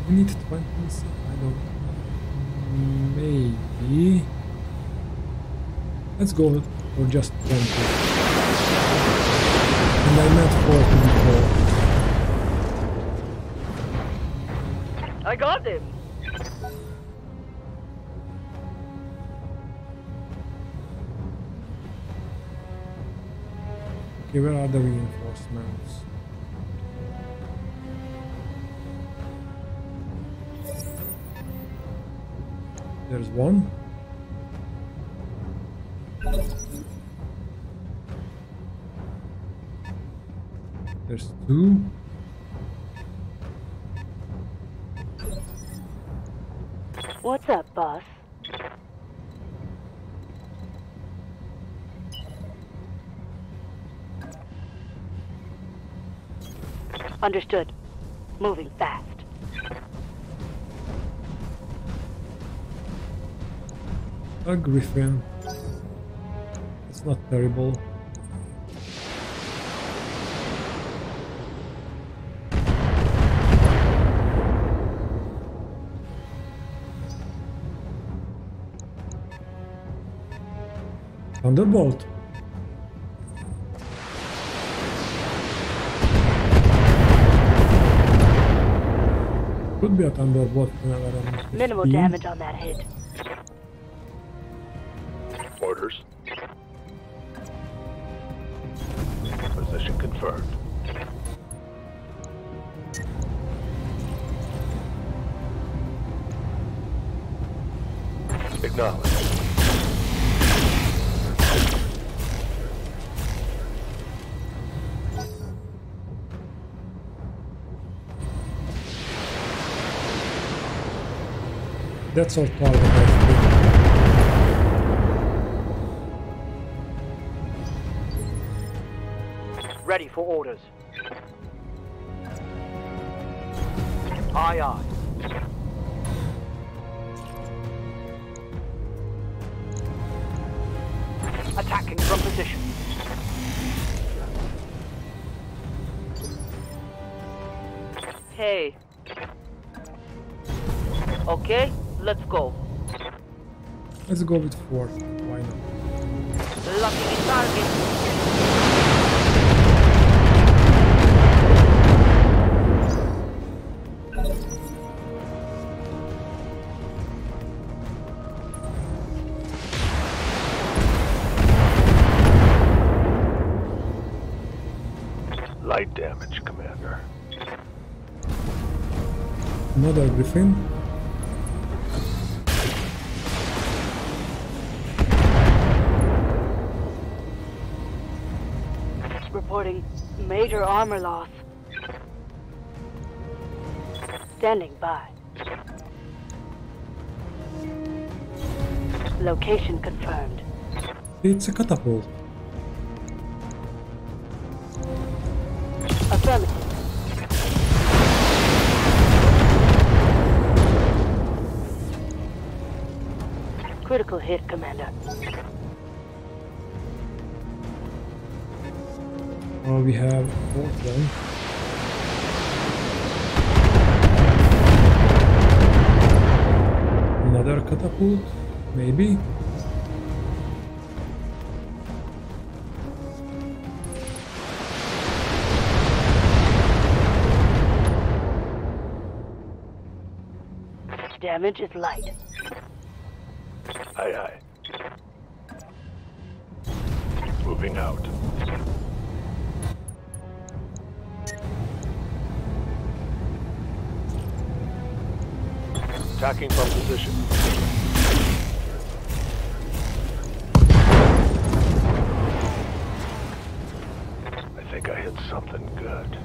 We need twenty, I don't know. Maybe. Let's go for just twenty. And I meant forty before. I got him! Okay, where are the reinforcements? There's one. There's two. What's up, boss? Understood. Moving fast. A griffin. It's not terrible. Thunderbolt. Could be a Thunderbolt. Minimal damage on that hit. Orders. Position confirmed. Acknowledged. That's all part of it. Ready for orders. Aye, aye. Attacking from position. Hey. Okay, let's go. Let's go with four. Why not? Lucky target. Damage, Commander. Another griffin. Reporting major armor loss. Standing by. Location confirmed. It's a catapult. Critical hit, Commander. Oh, we have four of them. Another catapult, maybe. Damage is light. Aye, aye. Moving out. Attacking from position. I think I hit something good.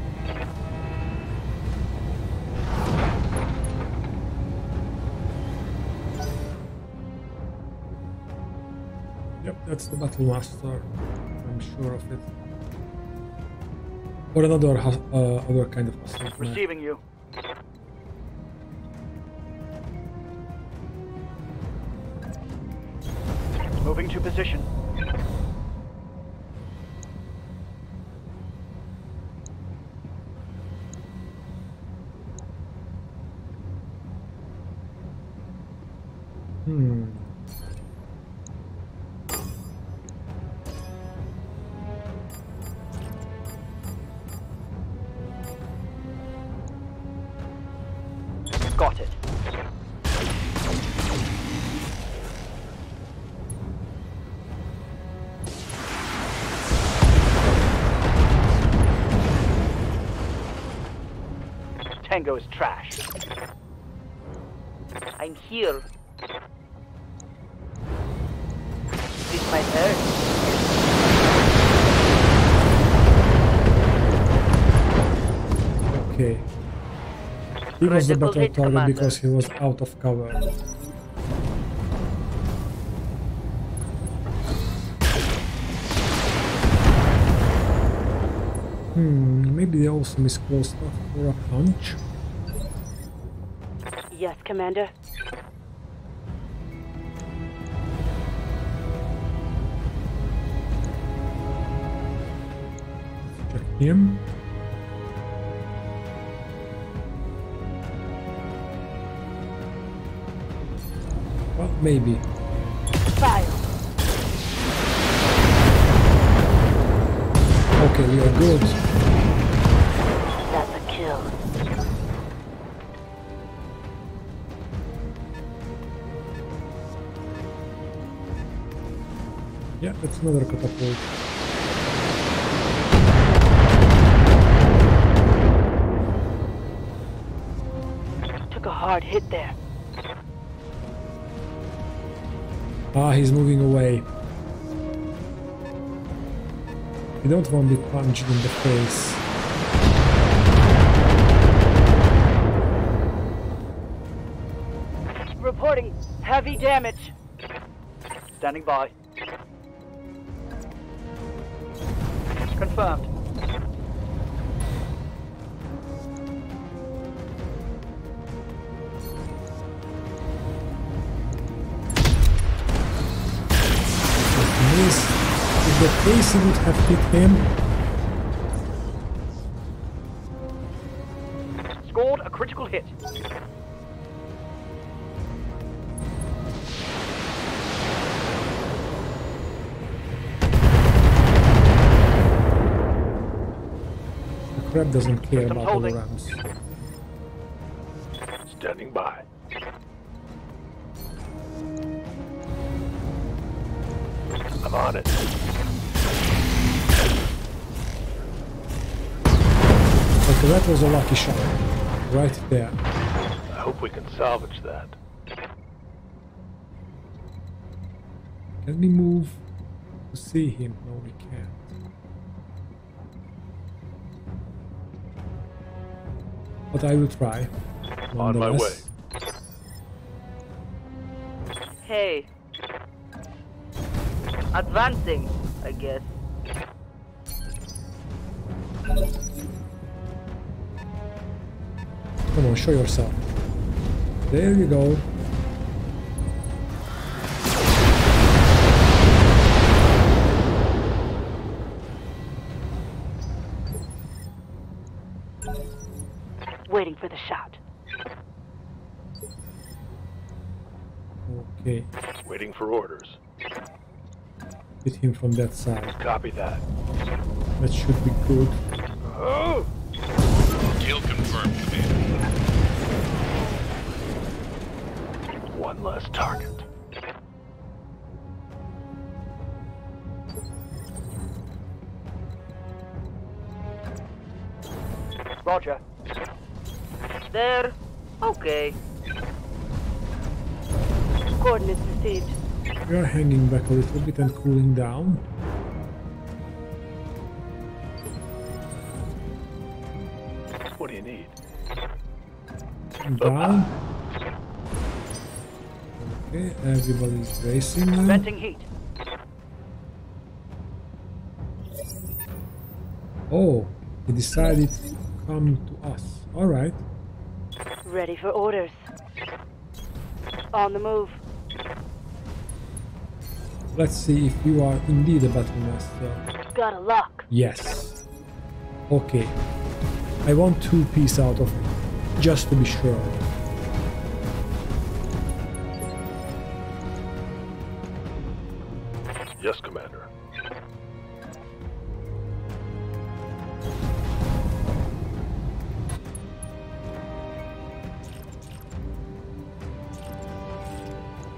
That's the Battlemaster, I'm sure of it. Or another uh, other kind of hostile. Receiving you. Moving to position. Hmm. Got it. Tango is trash. I'm here. This might hurt. Okay. He was the better target because he was out of cover. Hmm, maybe they also missed close enough for a punch. Yes, Commander. Check him. Well, maybe. Fire. Okay, we are good. That's a kill. Yeah, it's another catapult. Took a hard hit there. Ah, he's moving away. You don't want to be punched in the face. Reporting heavy damage. Standing by. Confirmed. If the A C would have hit him. Scored a critical hit. The crab doesn't care about all the rams. Standing by. I'm on it. Okay, that was a lucky shot. Right there. I hope we can salvage that. Can we move to see him? No, we can't. But I will try. On my way. Hey. Advancing, I guess. Come on, show yourself. There you go. Waiting for the shot. Okay. Waiting for orders. Hit him from that side. Copy that. That should be good. Oh! Deal confirmed, Commander. One less target. Roger. There. Okay. Coordinates received. We are hanging back a little bit and cooling down. What do you need? Down. Okay, everybody's racing now. Venting heat. Oh, he decided to come to us. All right. Ready for orders. On the move. Let's see if you are indeed a Battlemaster. Got a lock. Yes. Okay. I want two piece out of it, just to be sure. Yes, Commander.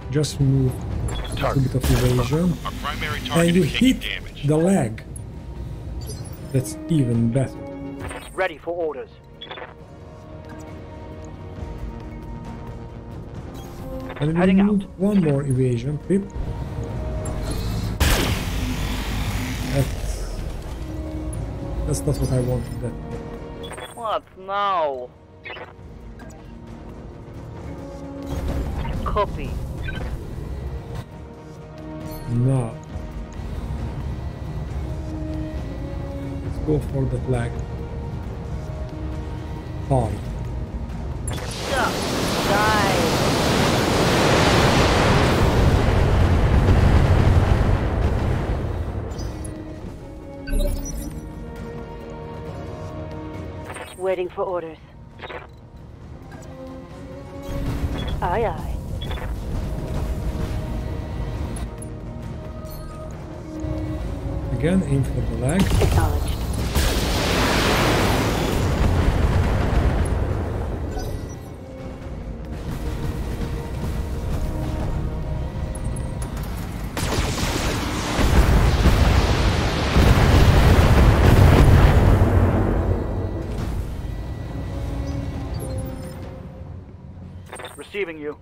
Just move target. A bit of evasion. Our primary target and you hit damage. The leg. That's even better. Ready for orders. And we Heading need out. One more evasion, Pip. That's, that's not what I wanted. That. What now? Copy. No. Let's go for the flag. Hard. Die. Waiting for orders. Aye, aye. Again, aim for the leg. Acknowledged. Receiving you.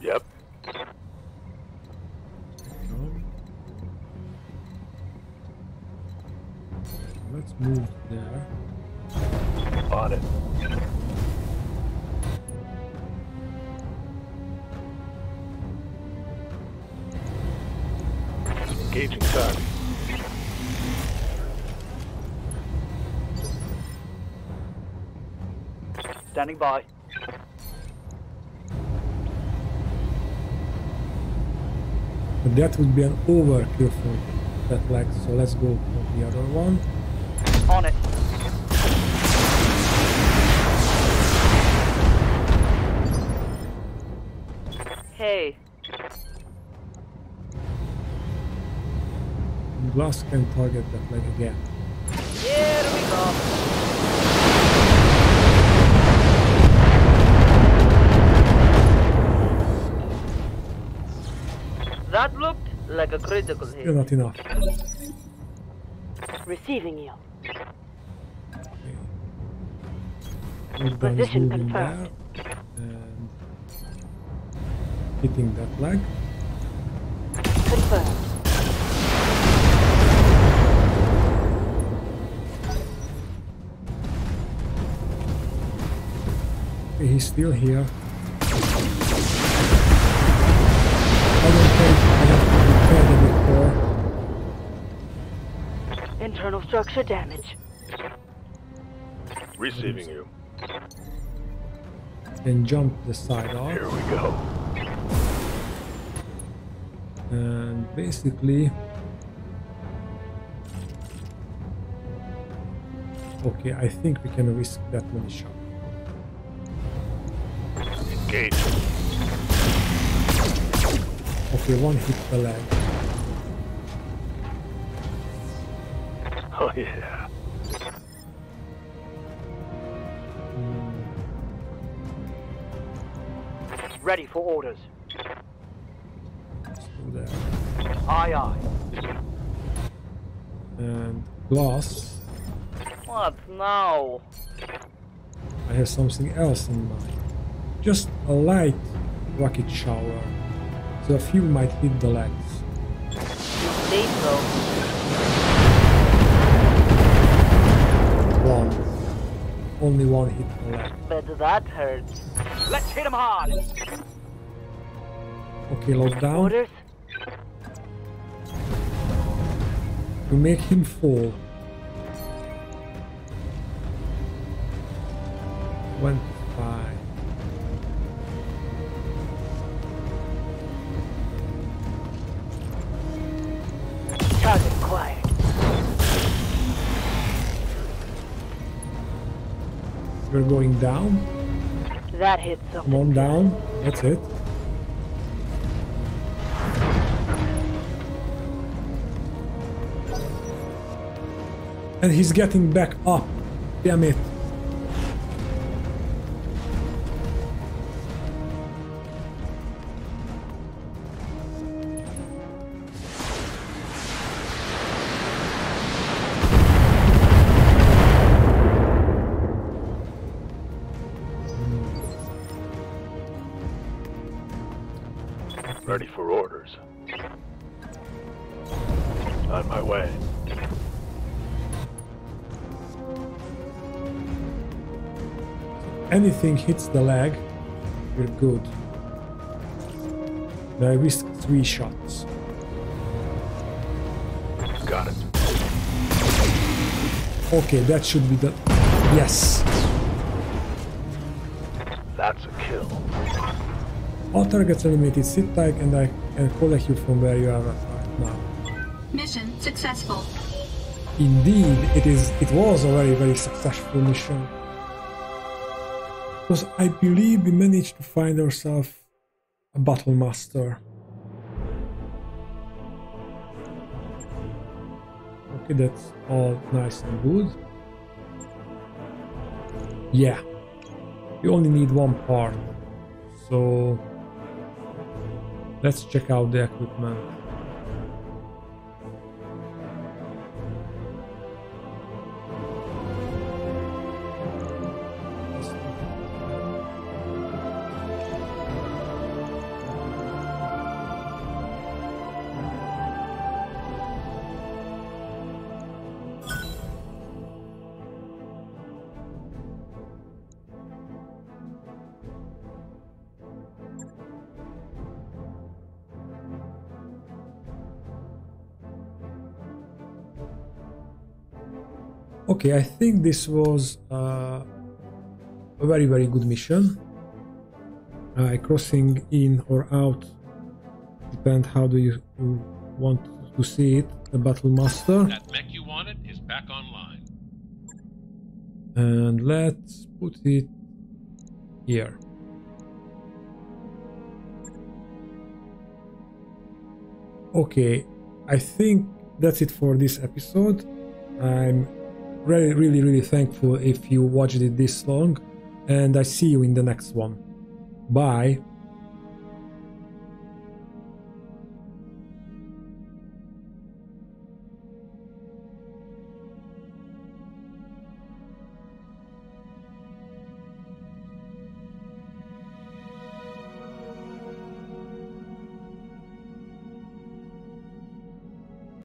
Yep. Let's move there. On it. Engaging target. Standing by. But that would be an overkill for that leg, so let's go for the other one. On it. Hey. Glass can target that leg again. Here we go. That looked like a critical hit. You're not enough. Receiving you. Okay. Position confirmed. And hitting that flag. Confirmed. Okay, he's still here. Internal structure damage. Receiving you. Then jump the side off. Here we go. And basically... Okay, I think we can risk that many shots. Engage. Okay, one hit the leg. Oh yeah. Ready for orders. There. Aye aye. And glass. What now? I have something else in mind. Just a light rocket shower. So a few might hit the legs. You say so. One. Only one hit the leg. But that hurts. Let's hit him hard. Okay, lock down. Orders. To make him fall. Went by. Target quiet. We're going down. That hit something. One down. That's it. And he's getting back up. Damn it. Ready for orders. On my way. Anything hits the leg, we're good. I risk three shots. Got it. Okay, that should be the... Yes! That's a kill. All targets eliminated. Sit tight and I can collect you from where you are right now. Mission successful. Indeed, it is. It was a very, very successful mission. Because I believe we managed to find ourselves a Battlemaster. Okay, that's all nice and good. Yeah. You only need one part. So let's check out the equipment. Okay, I think this was uh, a very, very good mission. Uh, crossing in or out, depends how do you want to see it. The Battlemaster. That mech you wanted is back online. And let's put it here. Okay, I think that's it for this episode. I'm Really, really, really thankful if you watched it this long, and I see you in the next one. Bye!